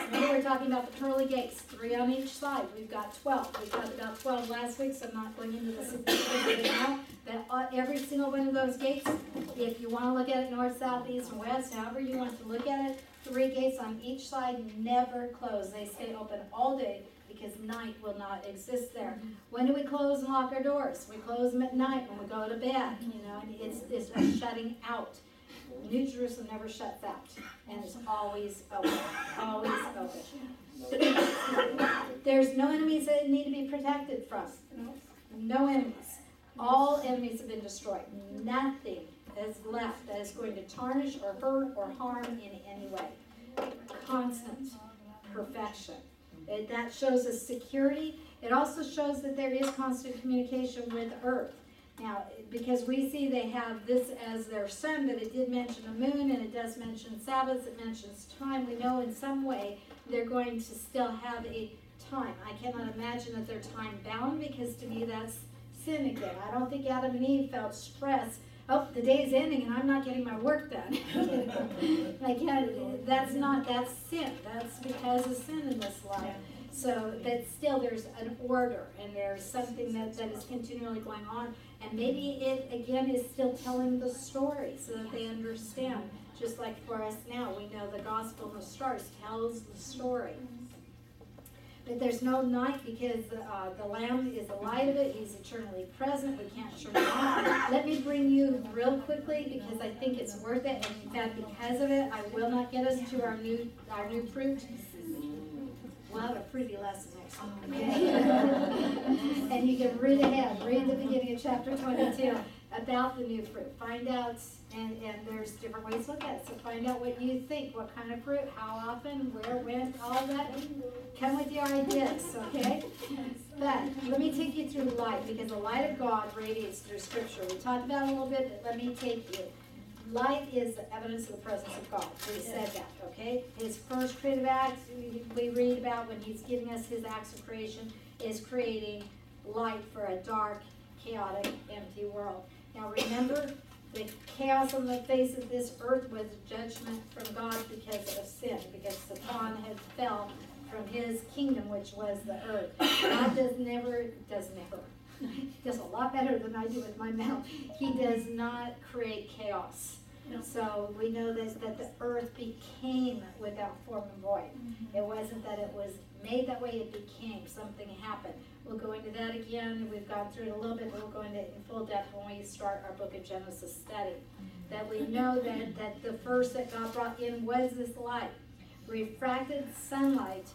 Remember, we're talking about the pearly gates, 3 on each side. We've got 12. We talked about 12 last week, so I'm not going into the significance of it now. That every single one of those gates, if you want to look at it north, south, east, and west, however you want to look at it, 3 gates on each side never close. They stay open all day, because night will not exist there. When do we close and lock our doors? We close them at night when we go to bed. You know, and it's a shutting out. New Jerusalem never shuts out, and it's always open. Always open. There's no enemies that need to be protected from. No enemies. All enemies have been destroyed. Nothing is left that is going to tarnish or hurt or harm in any way. Constant perfection. That shows us security. It also shows that there is constant communication with earth. Now, because we see they have this as their sun, but it did mention the moon, and it does mention Sabbaths, it mentions time. We know in some way they're going to still have a time. I cannot imagine that they're time bound, because to me that's sin again. I don't think Adam and Eve felt stress. Oh, the day's ending and I'm not getting my work done. Like, yeah, that's sin. That's because of sin in this life. So, but still there's an order and there's something that is continually going on. And maybe it, again, is still telling the story so that they understand. Just like for us now, we know the gospel of the stars tells the story. But there's no night, because the Lamb is the light of it. He's eternally present. We can't turn it off. Let me bring you real quickly, because I think it's worth it. And in fact, because of it, I will not get us to our new fruit. We'll have a fruity lesson next week. Okay? And you can read ahead. Read the beginning of chapter 22 about the new fruit. Find out, and there's different ways to look at it. So find out what you think, what kind of fruit, how often, where, when, all that. Come with your ideas, okay? But let me take you through light, because the light of God radiates through Scripture. We talked about it a little bit, but let me take you. Light is the evidence of the presence of God. We said that, okay? His first creative act, we read about when he's giving us his acts of creation, is creating light for a dark, chaotic, empty world. Now remember, the chaos on the face of this earth was judgment from God because of sin, because Satan had fell from his kingdom, which was the earth. God does a lot better than I do with my mouth. He does not create chaos. So we know this, that the earth became without form and void. It wasn't that it was made that way, it became. Something happened. We'll go into that again. We've gone through it a little bit, but we'll go into it in full depth when we start our book of Genesis study. That we know that the first that God brought in was this light. Refracted sunlight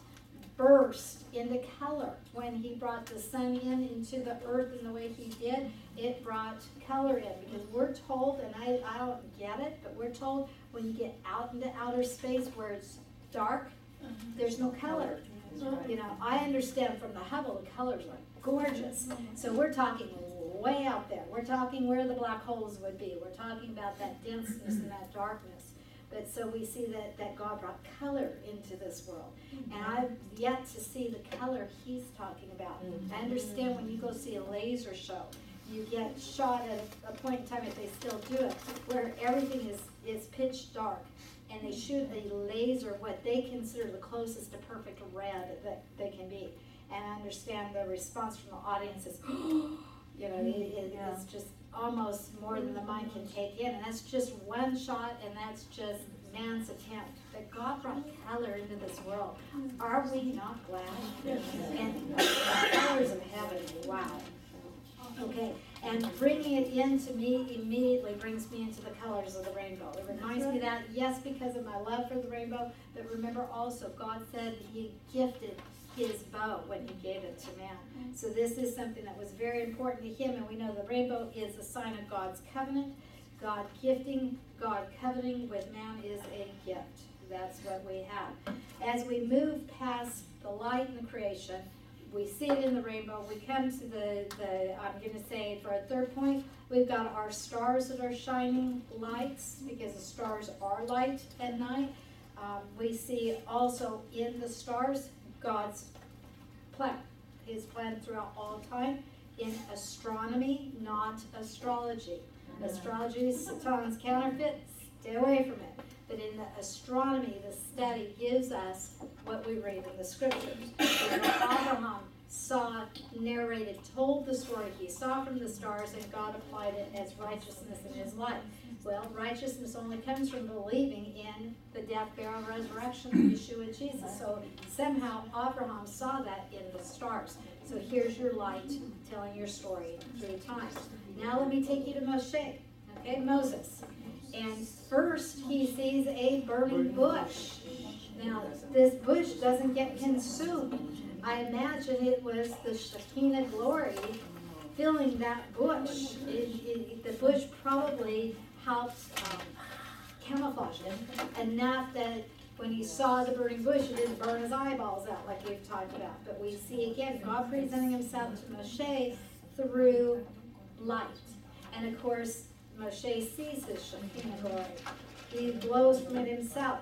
burst into color. When he brought the sun into the earth in the way he did, it brought color in. Because we're told, and I don't get it, but we're told when you get out into outer space where it's dark, there's no color. You know, I understand from the Hubble, the colors are gorgeous. So we're talking way out there. We're talking where the black holes would be. We're talking about that denseness and that darkness. But so we see that God brought color into this world. And I've yet to see the color he's talking about. I understand when you go see a laser show, you get shot at a point in time, if they still do it, where everything is pitch dark. And they shoot a laser, what they consider the closest to perfect red that they can be. And I understand the response from the audience is, you know, it's just almost more than the mind can take in. And that's just one shot, and that's just man's attempt. But God brought color into this world. Are we not glad? And the colors of heaven, wow. Okay, and bringing it in to me immediately brings me into the colors of the rainbow. It reminds me that, yes, because of my love for the rainbow, but remember also, God said he gifted his bow when he gave it to man. So this is something that was very important to him, and we know the rainbow is a sign of God's covenant. God gifting, God covenanting with man is a gift. That's what we have. As we move past the light and the creation, we see it in the rainbow. We come to the I'm going to say for a third point, we've got our stars that are shining lights, because the stars are light at night. We see also in the stars God's plan, his plan throughout all time, in astronomy, not astrology. Astrology is Satan's counterfeit. Stay away from it. But in the astronomy, the study gives us what we read in the scriptures. Abraham saw, narrated, told the story he saw from the stars, and God applied it as righteousness in his life. Well, righteousness only comes from believing in the death, burial, resurrection of Yeshua Jesus. So somehow Abraham saw that in the stars. So here's your light telling your story through time. Now let me take you to Moshe, okay, Moses. And first he sees a burning bush. Now, this bush doesn't get consumed. I imagine it was the Shekhinah glory filling that bush. The bush probably helped camouflage it enough that when he saw the burning bush, it didn't burn his eyeballs out like we've talked about. But we see again God presenting himself to Moshe through light. And of course, Moshe sees his Shekhinah glory. He blows from it himself.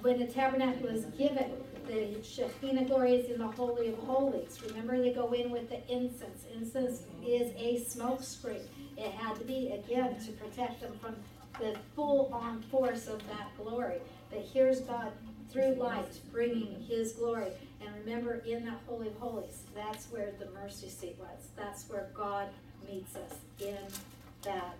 When the tabernacle is given, the Shekhinah glory is in the Holy of Holies. Remember, they go in with the incense. Incense is a smoke screen. It had to be, again, to protect them from the full-on force of that glory. But here's God through light bringing his glory. And remember, in that Holy of Holies, that's where the mercy seat was. That's where God meets us in that.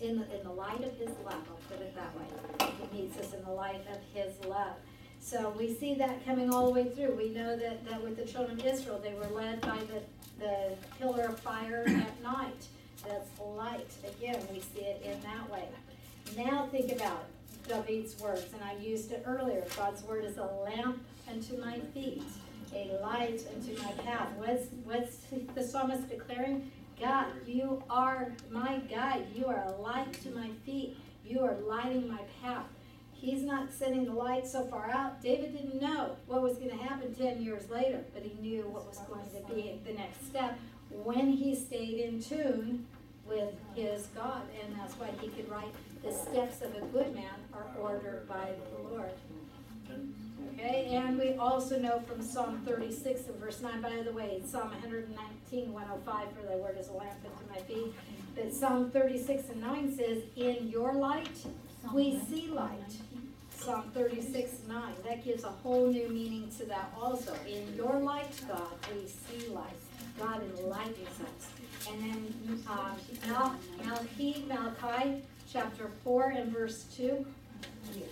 In the light of his love, I'll put it that way. He meets us in the light of his love. So we see that coming all the way through. We know that with the children of Israel, they were led by the pillar of fire at night. That's light. Again, we see it in that way. Now think about David's words, and I used it earlier. God's word is a lamp unto my feet, a light unto my path. What's the psalmist declaring? God, you are my guide. You are a light to my feet. You are lighting my path. He's not sending the light so far out. David didn't know what was going to happen 10 years later, but he knew what was going to be the next step when he stayed in tune with his God. And that's why he could write, the steps of a good man are ordered by the Lord. Okay, and we also know from Psalm 36 and verse 9, by the way, Psalm 119, 105, for thy word is a lamp unto my feet. But Psalm 36 and 9 says, in your light we see light. Psalm 36 and 9, that gives a whole new meaning to that also. In your light, God, we see light. God enlightens us. And then Malachi chapter 4 and verse 2.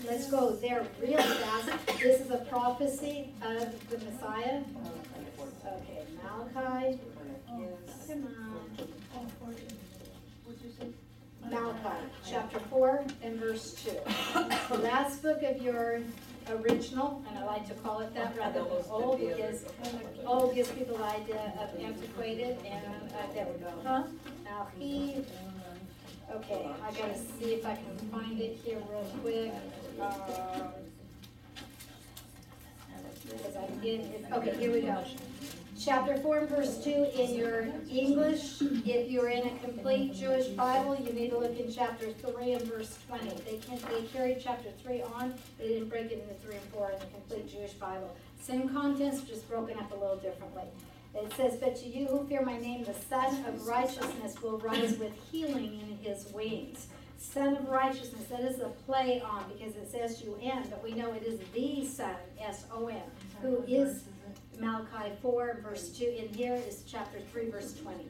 Let's go there real fast. This is a prophecy of the Messiah. Okay, Malachi. Yes. Come on. Malachi, chapter 4 and verse 2. The last book of your original, and I like to call it that rather than old, because old gives people the idea of antiquated, and there we go. Huh? Malachi. Okay, I gotta see if I can find it here real quick. Okay, here we go. Chapter 4 and verse 2 in your English. If you're in a complete Jewish Bible, you need to look in chapter 3 and verse 20. They carried chapter 3 on. They didn't break it into 3 and 4 in the complete Jewish Bible. Same contents, just broken up a little differently. It says, but to you who fear my name, the Son of Righteousness will rise with healing in his wings. Son of Righteousness, that is a play on, because it says S-U-N, but we know it is the Son, S-O-N, who is Malachi 4, verse 2. In here is chapter 3, verse 20.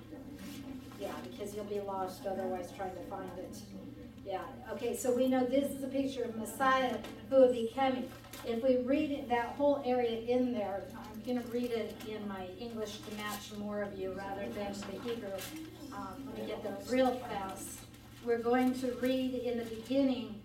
Yeah, because you'll be lost otherwise trying to find it. Yeah, okay, so we know this is a picture of Messiah who would be coming. If we read that whole area in there, I'm going to read it in my English to match more of you rather than the Hebrew. Let me get them real fast. We're going to read in the beginning,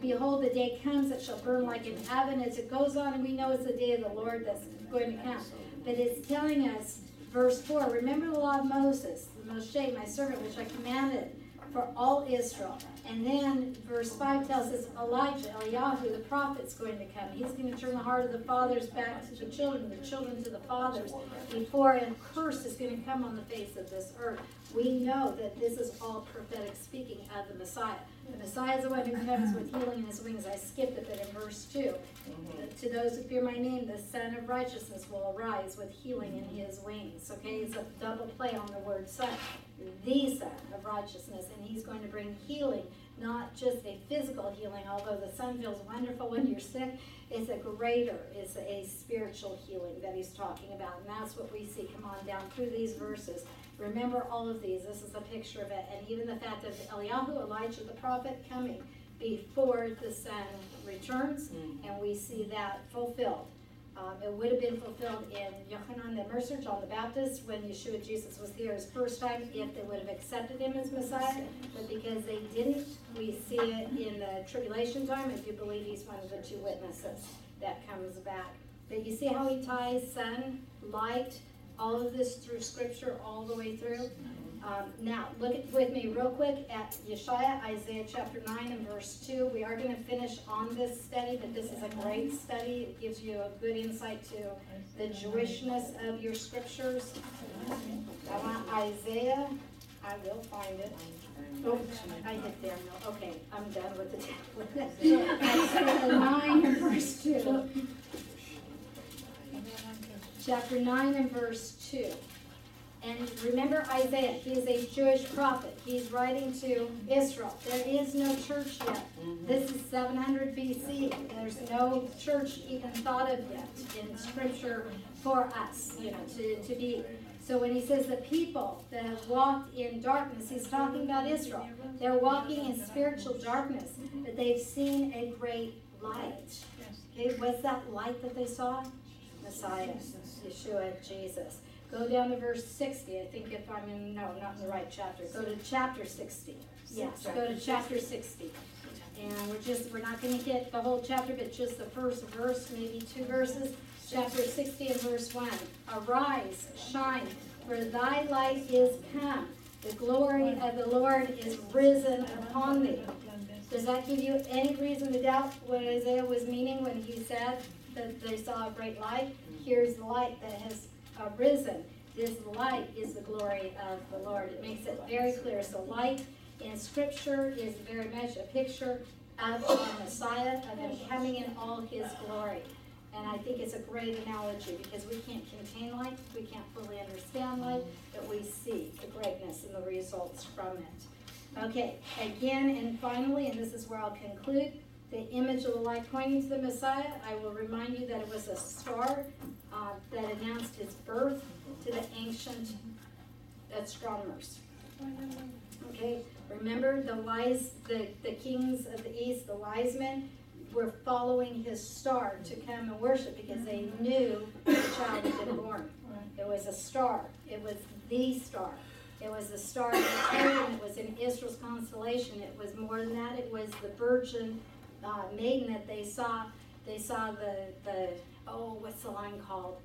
behold, the day comes that shall burn like an oven. As it goes on, and we know it's the day of the Lord that's going to come. But it's telling us, verse 4, remember the law of Moshe, my servant, which I commanded for all Israel. And then verse 5 tells us Elijah, Eliyahu, the prophet's going to come. He's going to turn the heart of the fathers back to the children to the fathers, before a curse is going to come on the face of this earth. We know that this is all prophetic speaking of the Messiah. The Messiah is the one who comes with healing in his wings. I skipped a bit in verse 2. To those who fear my name, the Son of Righteousness will arise with healing in his wings. Okay, it's a double play on the word Son. The Son of Righteousness, and he's going to bring healing, not just a physical healing, although the Son feels wonderful when you're sick. It's a greater, it's a spiritual healing that he's talking about, and that's what we see come on down through these verses. Remember all of these. This is a picture of it, and even the fact of Eliyahu, Elijah the prophet, coming before the Son returns, and we see that fulfilled. It would have been fulfilled in Yochanan the Immerser, John the Baptist, when Yeshua Jesus was here his first time, if they would have accepted him as Messiah. But because they didn't, we see it in the tribulation time. I do believe he's one of the two witnesses that comes back. But you see how he ties sun, light, all of this through Scripture all the way through? Now, look with me real quick at Yeshua, Isaiah chapter 9 and verse 2. We are going to finish on this study, but this is a great study. It gives you a good insight to the Jewishness of your scriptures. I want Isaiah. I will find it. Oh, I hit Daniel. Okay, I'm done with the Isaiah 9 and verse 2. Chapter 9 and verse 2. And remember Isaiah, he is a Jewish prophet. He's writing to Israel. There is no church yet. This is 700 BC. There's no church even thought of yet in Scripture for us, you know, to be. So when he says the people that have walked in darkness, he's talking about Israel. They're walking in spiritual darkness, but they've seen a great light. Okay, what's that light that they saw? Messiah, Yeshua, Jesus. Go down to verse 60. I think if I'm in, no, not in the right chapter. Go to chapter 60. Yes, go to chapter 60. And we're not going to get the whole chapter, but just the first verse, maybe two verses. Chapter 60 and verse 1. Arise, shine, for thy light is come. The glory of the Lord is risen upon thee. Does that give you any reason to doubt what Isaiah was meaning when he said that they saw a great light? Here's the light that has arisen. This light is the glory of the Lord. It makes it very clear. So light in Scripture is very much a picture of the Messiah, of him coming in all his glory. And I think it's a great analogy because we can't contain light, we can't fully understand light, but we see the greatness and the results from it. Okay, again and finally, and this is where I'll conclude, the image of the light pointing to the Messiah. I will remind you that it was a star that announced his birth to the ancient astronomers. Okay, remember the kings of the east, the wise men, were following his star to come and worship because they knew the child had been born. It was a star. It was the star. It was the star of the It was in Israel's constellation. It was more than that. It was the virgin maiden that they saw. They saw oh, what's the line called?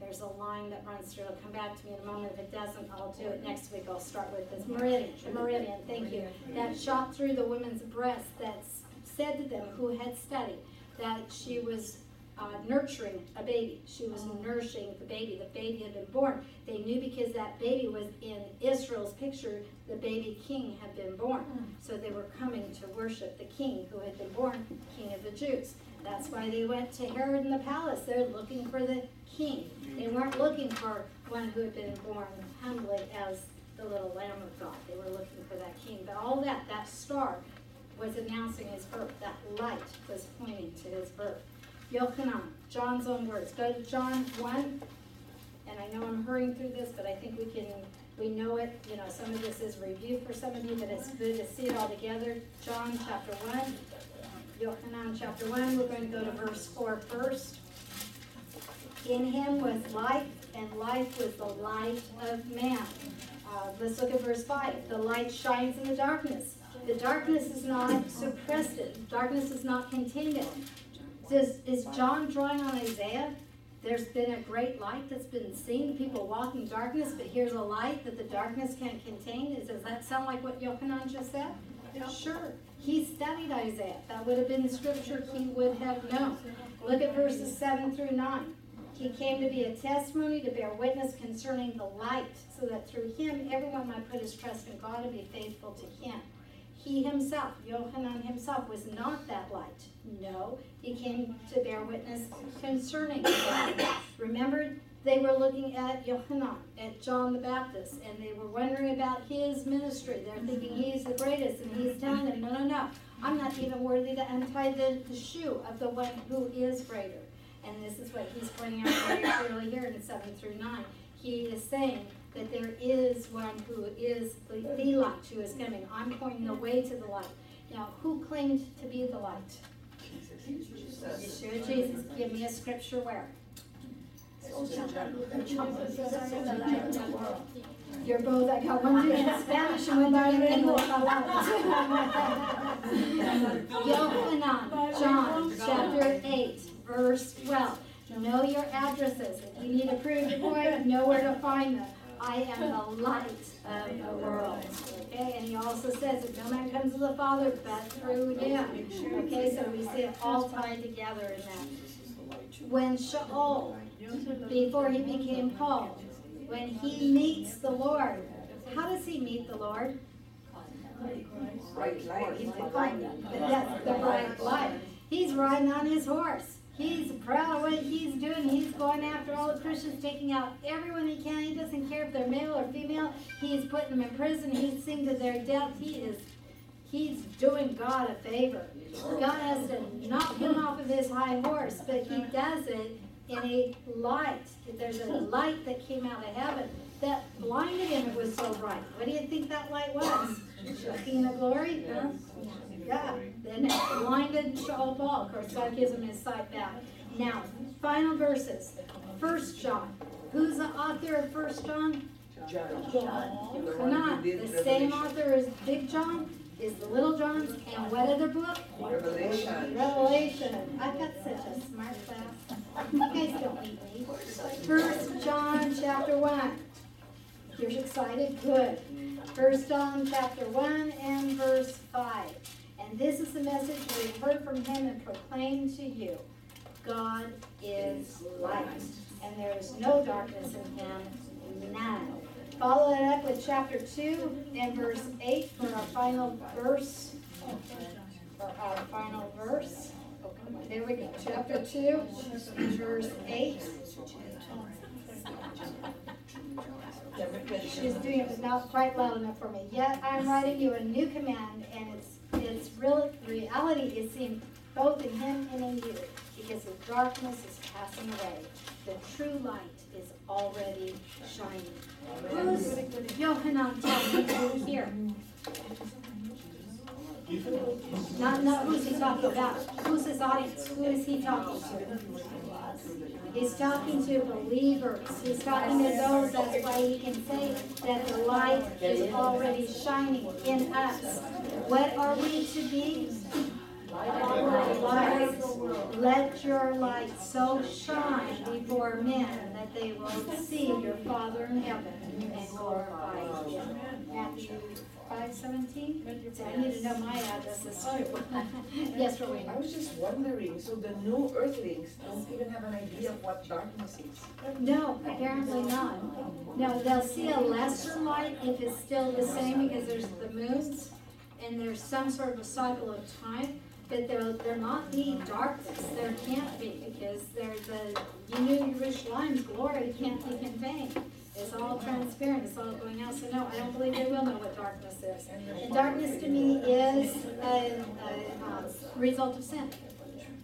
There's a line that runs through. It'll come back to me in a moment. If it doesn't, I'll do it next week. I'll start with this. Meridian. The meridian, thank you. That shot through the woman's breast that said to them who had studied that she was nurturing a baby. She was nourishing the baby. The baby had been born. They knew because that baby was in Israel's picture. The baby king had been born. So they were coming to worship the king who had been born, king of the Jews. That's why they went to Herod in the palace. They're looking for the king. They weren't looking for one who had been born humbly as the little Lamb of God. They were looking for that king. But all that star was announcing his birth. That light was pointing to his birth. Yochanan, John's own words. Go to John 1. And I know I'm hurrying through this, but I think we know it. You know, some of this is review for some of you, but it's good to see it all together. John chapter 1. Yochanan chapter 1, we're going to go to verse 4 first. In him was life, and life was the light of man. Let's look at verse 5. The light shines in the darkness. The darkness is not suppressed. Darkness is not contained. Is John drawing on Isaiah? There's been a great light that's been seen. People walk in darkness, but here's a light that the darkness can't contain. Does that sound like what Yochanan just said? Yeah. Sure. He studied Isaiah. That would have been scripture he would have known. Look at verses 7 through 9. He came to be a testimony, to bear witness concerning the light, so that through him everyone might put his trust in God and be faithful to him. He himself, Yochanan himself, was not that light. No, he came to bear witness concerning God. Remember, they were looking at Yochanan, at John the Baptist, and they were wondering about his ministry. They're thinking he's the greatest, and he's telling them, no, no, no, I'm not even worthy to untie the shoe of the one who is greater. And this is what he's pointing out very clearly here in 7 through 9. He is saying that there is one who is the light who is coming. I'm pointing the way to the light. Now, who claimed to be the light? Yeshua, Jesus. Give me a scripture where? You're both, I got one in Spanish and one in English. Yochanan, John, chapter 8, verse 12. Know your addresses. If you need a proof point, know where to find them. I am the light of the world. Okay, and he also says that no man comes to the Father but through him. Okay, so we see it all tied together in that. When Sha'ul, before he became Paul, when he meets the Lord, how does he meet the Lord? Bright light. He's the bright light. He's riding on his horse. He's proud of what he's doing. He's going after all the Christians, taking out everyone he can. He doesn't care if they're male or female. He's putting them in prison. He's singing to their death. He's doing God a favor. God has to knock him off of his high horse, but he does it in a light. There's a light that came out of heaven that blinded him. It was so bright. What do you think that light was? Shekhinah glory? Huh? Yeah, then blinded Sha'ul Paul. Of course, God gives him his sight back. Now, final verses. 1 John. Who's the author of 1 John? John. Not the same author as Big John is the Little John's. And what other book? Revelation. I've got such a smart class. You guys don't need me. 1 John chapter 1. You're excited? Good. 1 John chapter 1 and verse 5. And this is the message we've heard from him and proclaimed to you. God is light, and there is no darkness in him, none. Follow it up with chapter 2 and verse 8 for our final verse. Oh, come on. There we go. Chapter 2, verse 8. She's doing it, but not quite loud enough for me. Yet I'm writing you a new command, and its reality is seen both in him and in you, because the darkness is passing away. The true light is already shining. Who's Yochanan talking to here? Not who's he talking about. Who's his audience? Who is he talking to? He's talking to believers. He's talking to those. That's why he can say that the light is already shining in us. What are we to be? Light. Let your light so shine before men that they will see your Father in heaven and glorify him. Matthew 5:17. So I need to know my addresses. Yes, Rowena. I was just wondering, so the new earthlings don't even have an idea of what darkness is? No, apparently not. No, they'll see a lesser light if it's still the same, because there's the moons and there's some sort of a cycle of time, but there not be darkness. There can't be, because you knew Yerushalayim's glory can't be contained. It's all transparent. It's all going out. So no, I don't believe they will know what darkness is. And darkness to me is a result of sin.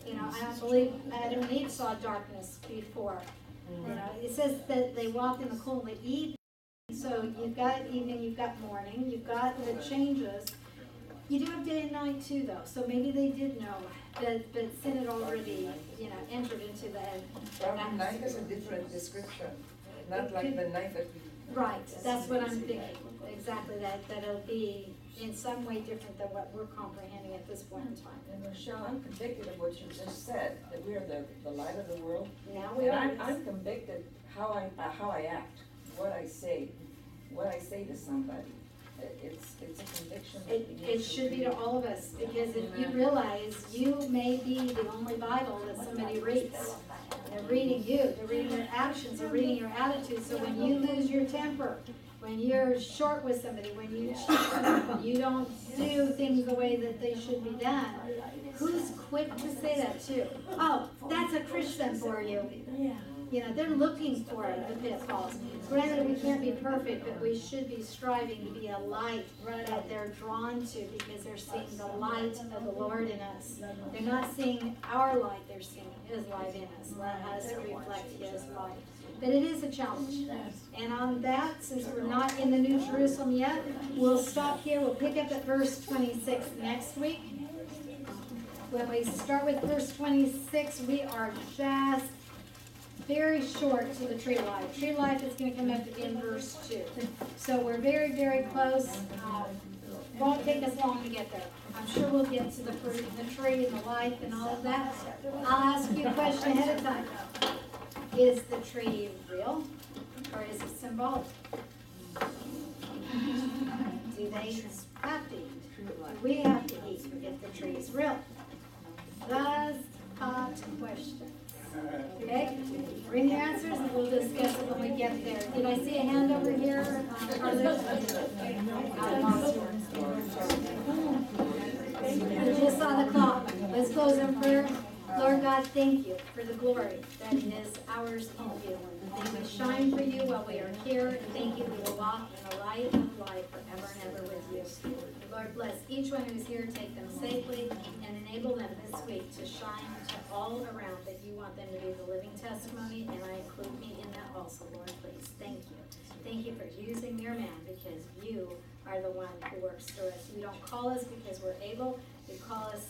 You know, I don't believe Adam and Eve saw darkness before. You know, it says that they walked in the cool of the evening. So you've got evening, you've got morning, you've got the changes. You do have day and night too, though. So maybe they did know, but sin had already, entered into the night is a different description. Not like the night that we... Right, that's what I'm thinking. exactly that it'll be in some way different than what we're comprehending at this point in time. And Rochelle, I'm convicted of what you just said, that we are the light of the world. Now we are. I'm convicted how I act, what I say, to somebody. It's a conviction. It should be to all of us, because if you realize you may be the only Bible that somebody reads. They're reading you, they're reading your actions, they're reading your attitude. So when you lose your temper, when you're short with somebody, when you cheat, you don't do things the way that they should be done, who's quick to say that to? Oh, that's a Christian for you. You know, they're looking for the pitfalls. Granted, we can't be perfect, but we should be striving to be a light that they're drawn to, because they're seeing the light of the Lord in us. They're not seeing our light, they're seeing His light in us. Let us reflect His light. But it is a challenge. And on that, since we're not in the New Jerusalem yet, we'll stop here. We'll pick up at verse 26 next week. When we start with verse 26, we are just very short to the tree of life. Tree of life is going to come up in verse 2. So we're very, very close. Won't take us long to get there. I'm sure we'll get to the fruit and the tree and the life and all of that. I'll ask you a question ahead of time. Is the tree real or is it symbolic? Do they have to eat? Do we have to eat if the tree is real? That's a hot question. Okay, bring your answers and we'll discuss it when we get there. Did I see a hand over here? We're just on the clock. Let's close in prayer. Lord God, thank you for the glory that is ours in you. May we shine for you while we are here. And thank you, we will walk in the light of life forever and ever with you. Lord, bless each one who is here. Take them safely and enable them this week to shine to all around, that you want them to be the living testimony. And I include me in that also, Lord, please. Thank you. Thank you for using your man, because you are the one who works through us. You don't call us because we're able. You call us.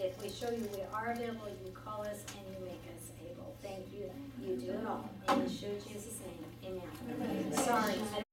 If we show you we are available, you call us and you make us able. Thank you. You do it all. In Yeshua Jesus' name, amen. Sorry.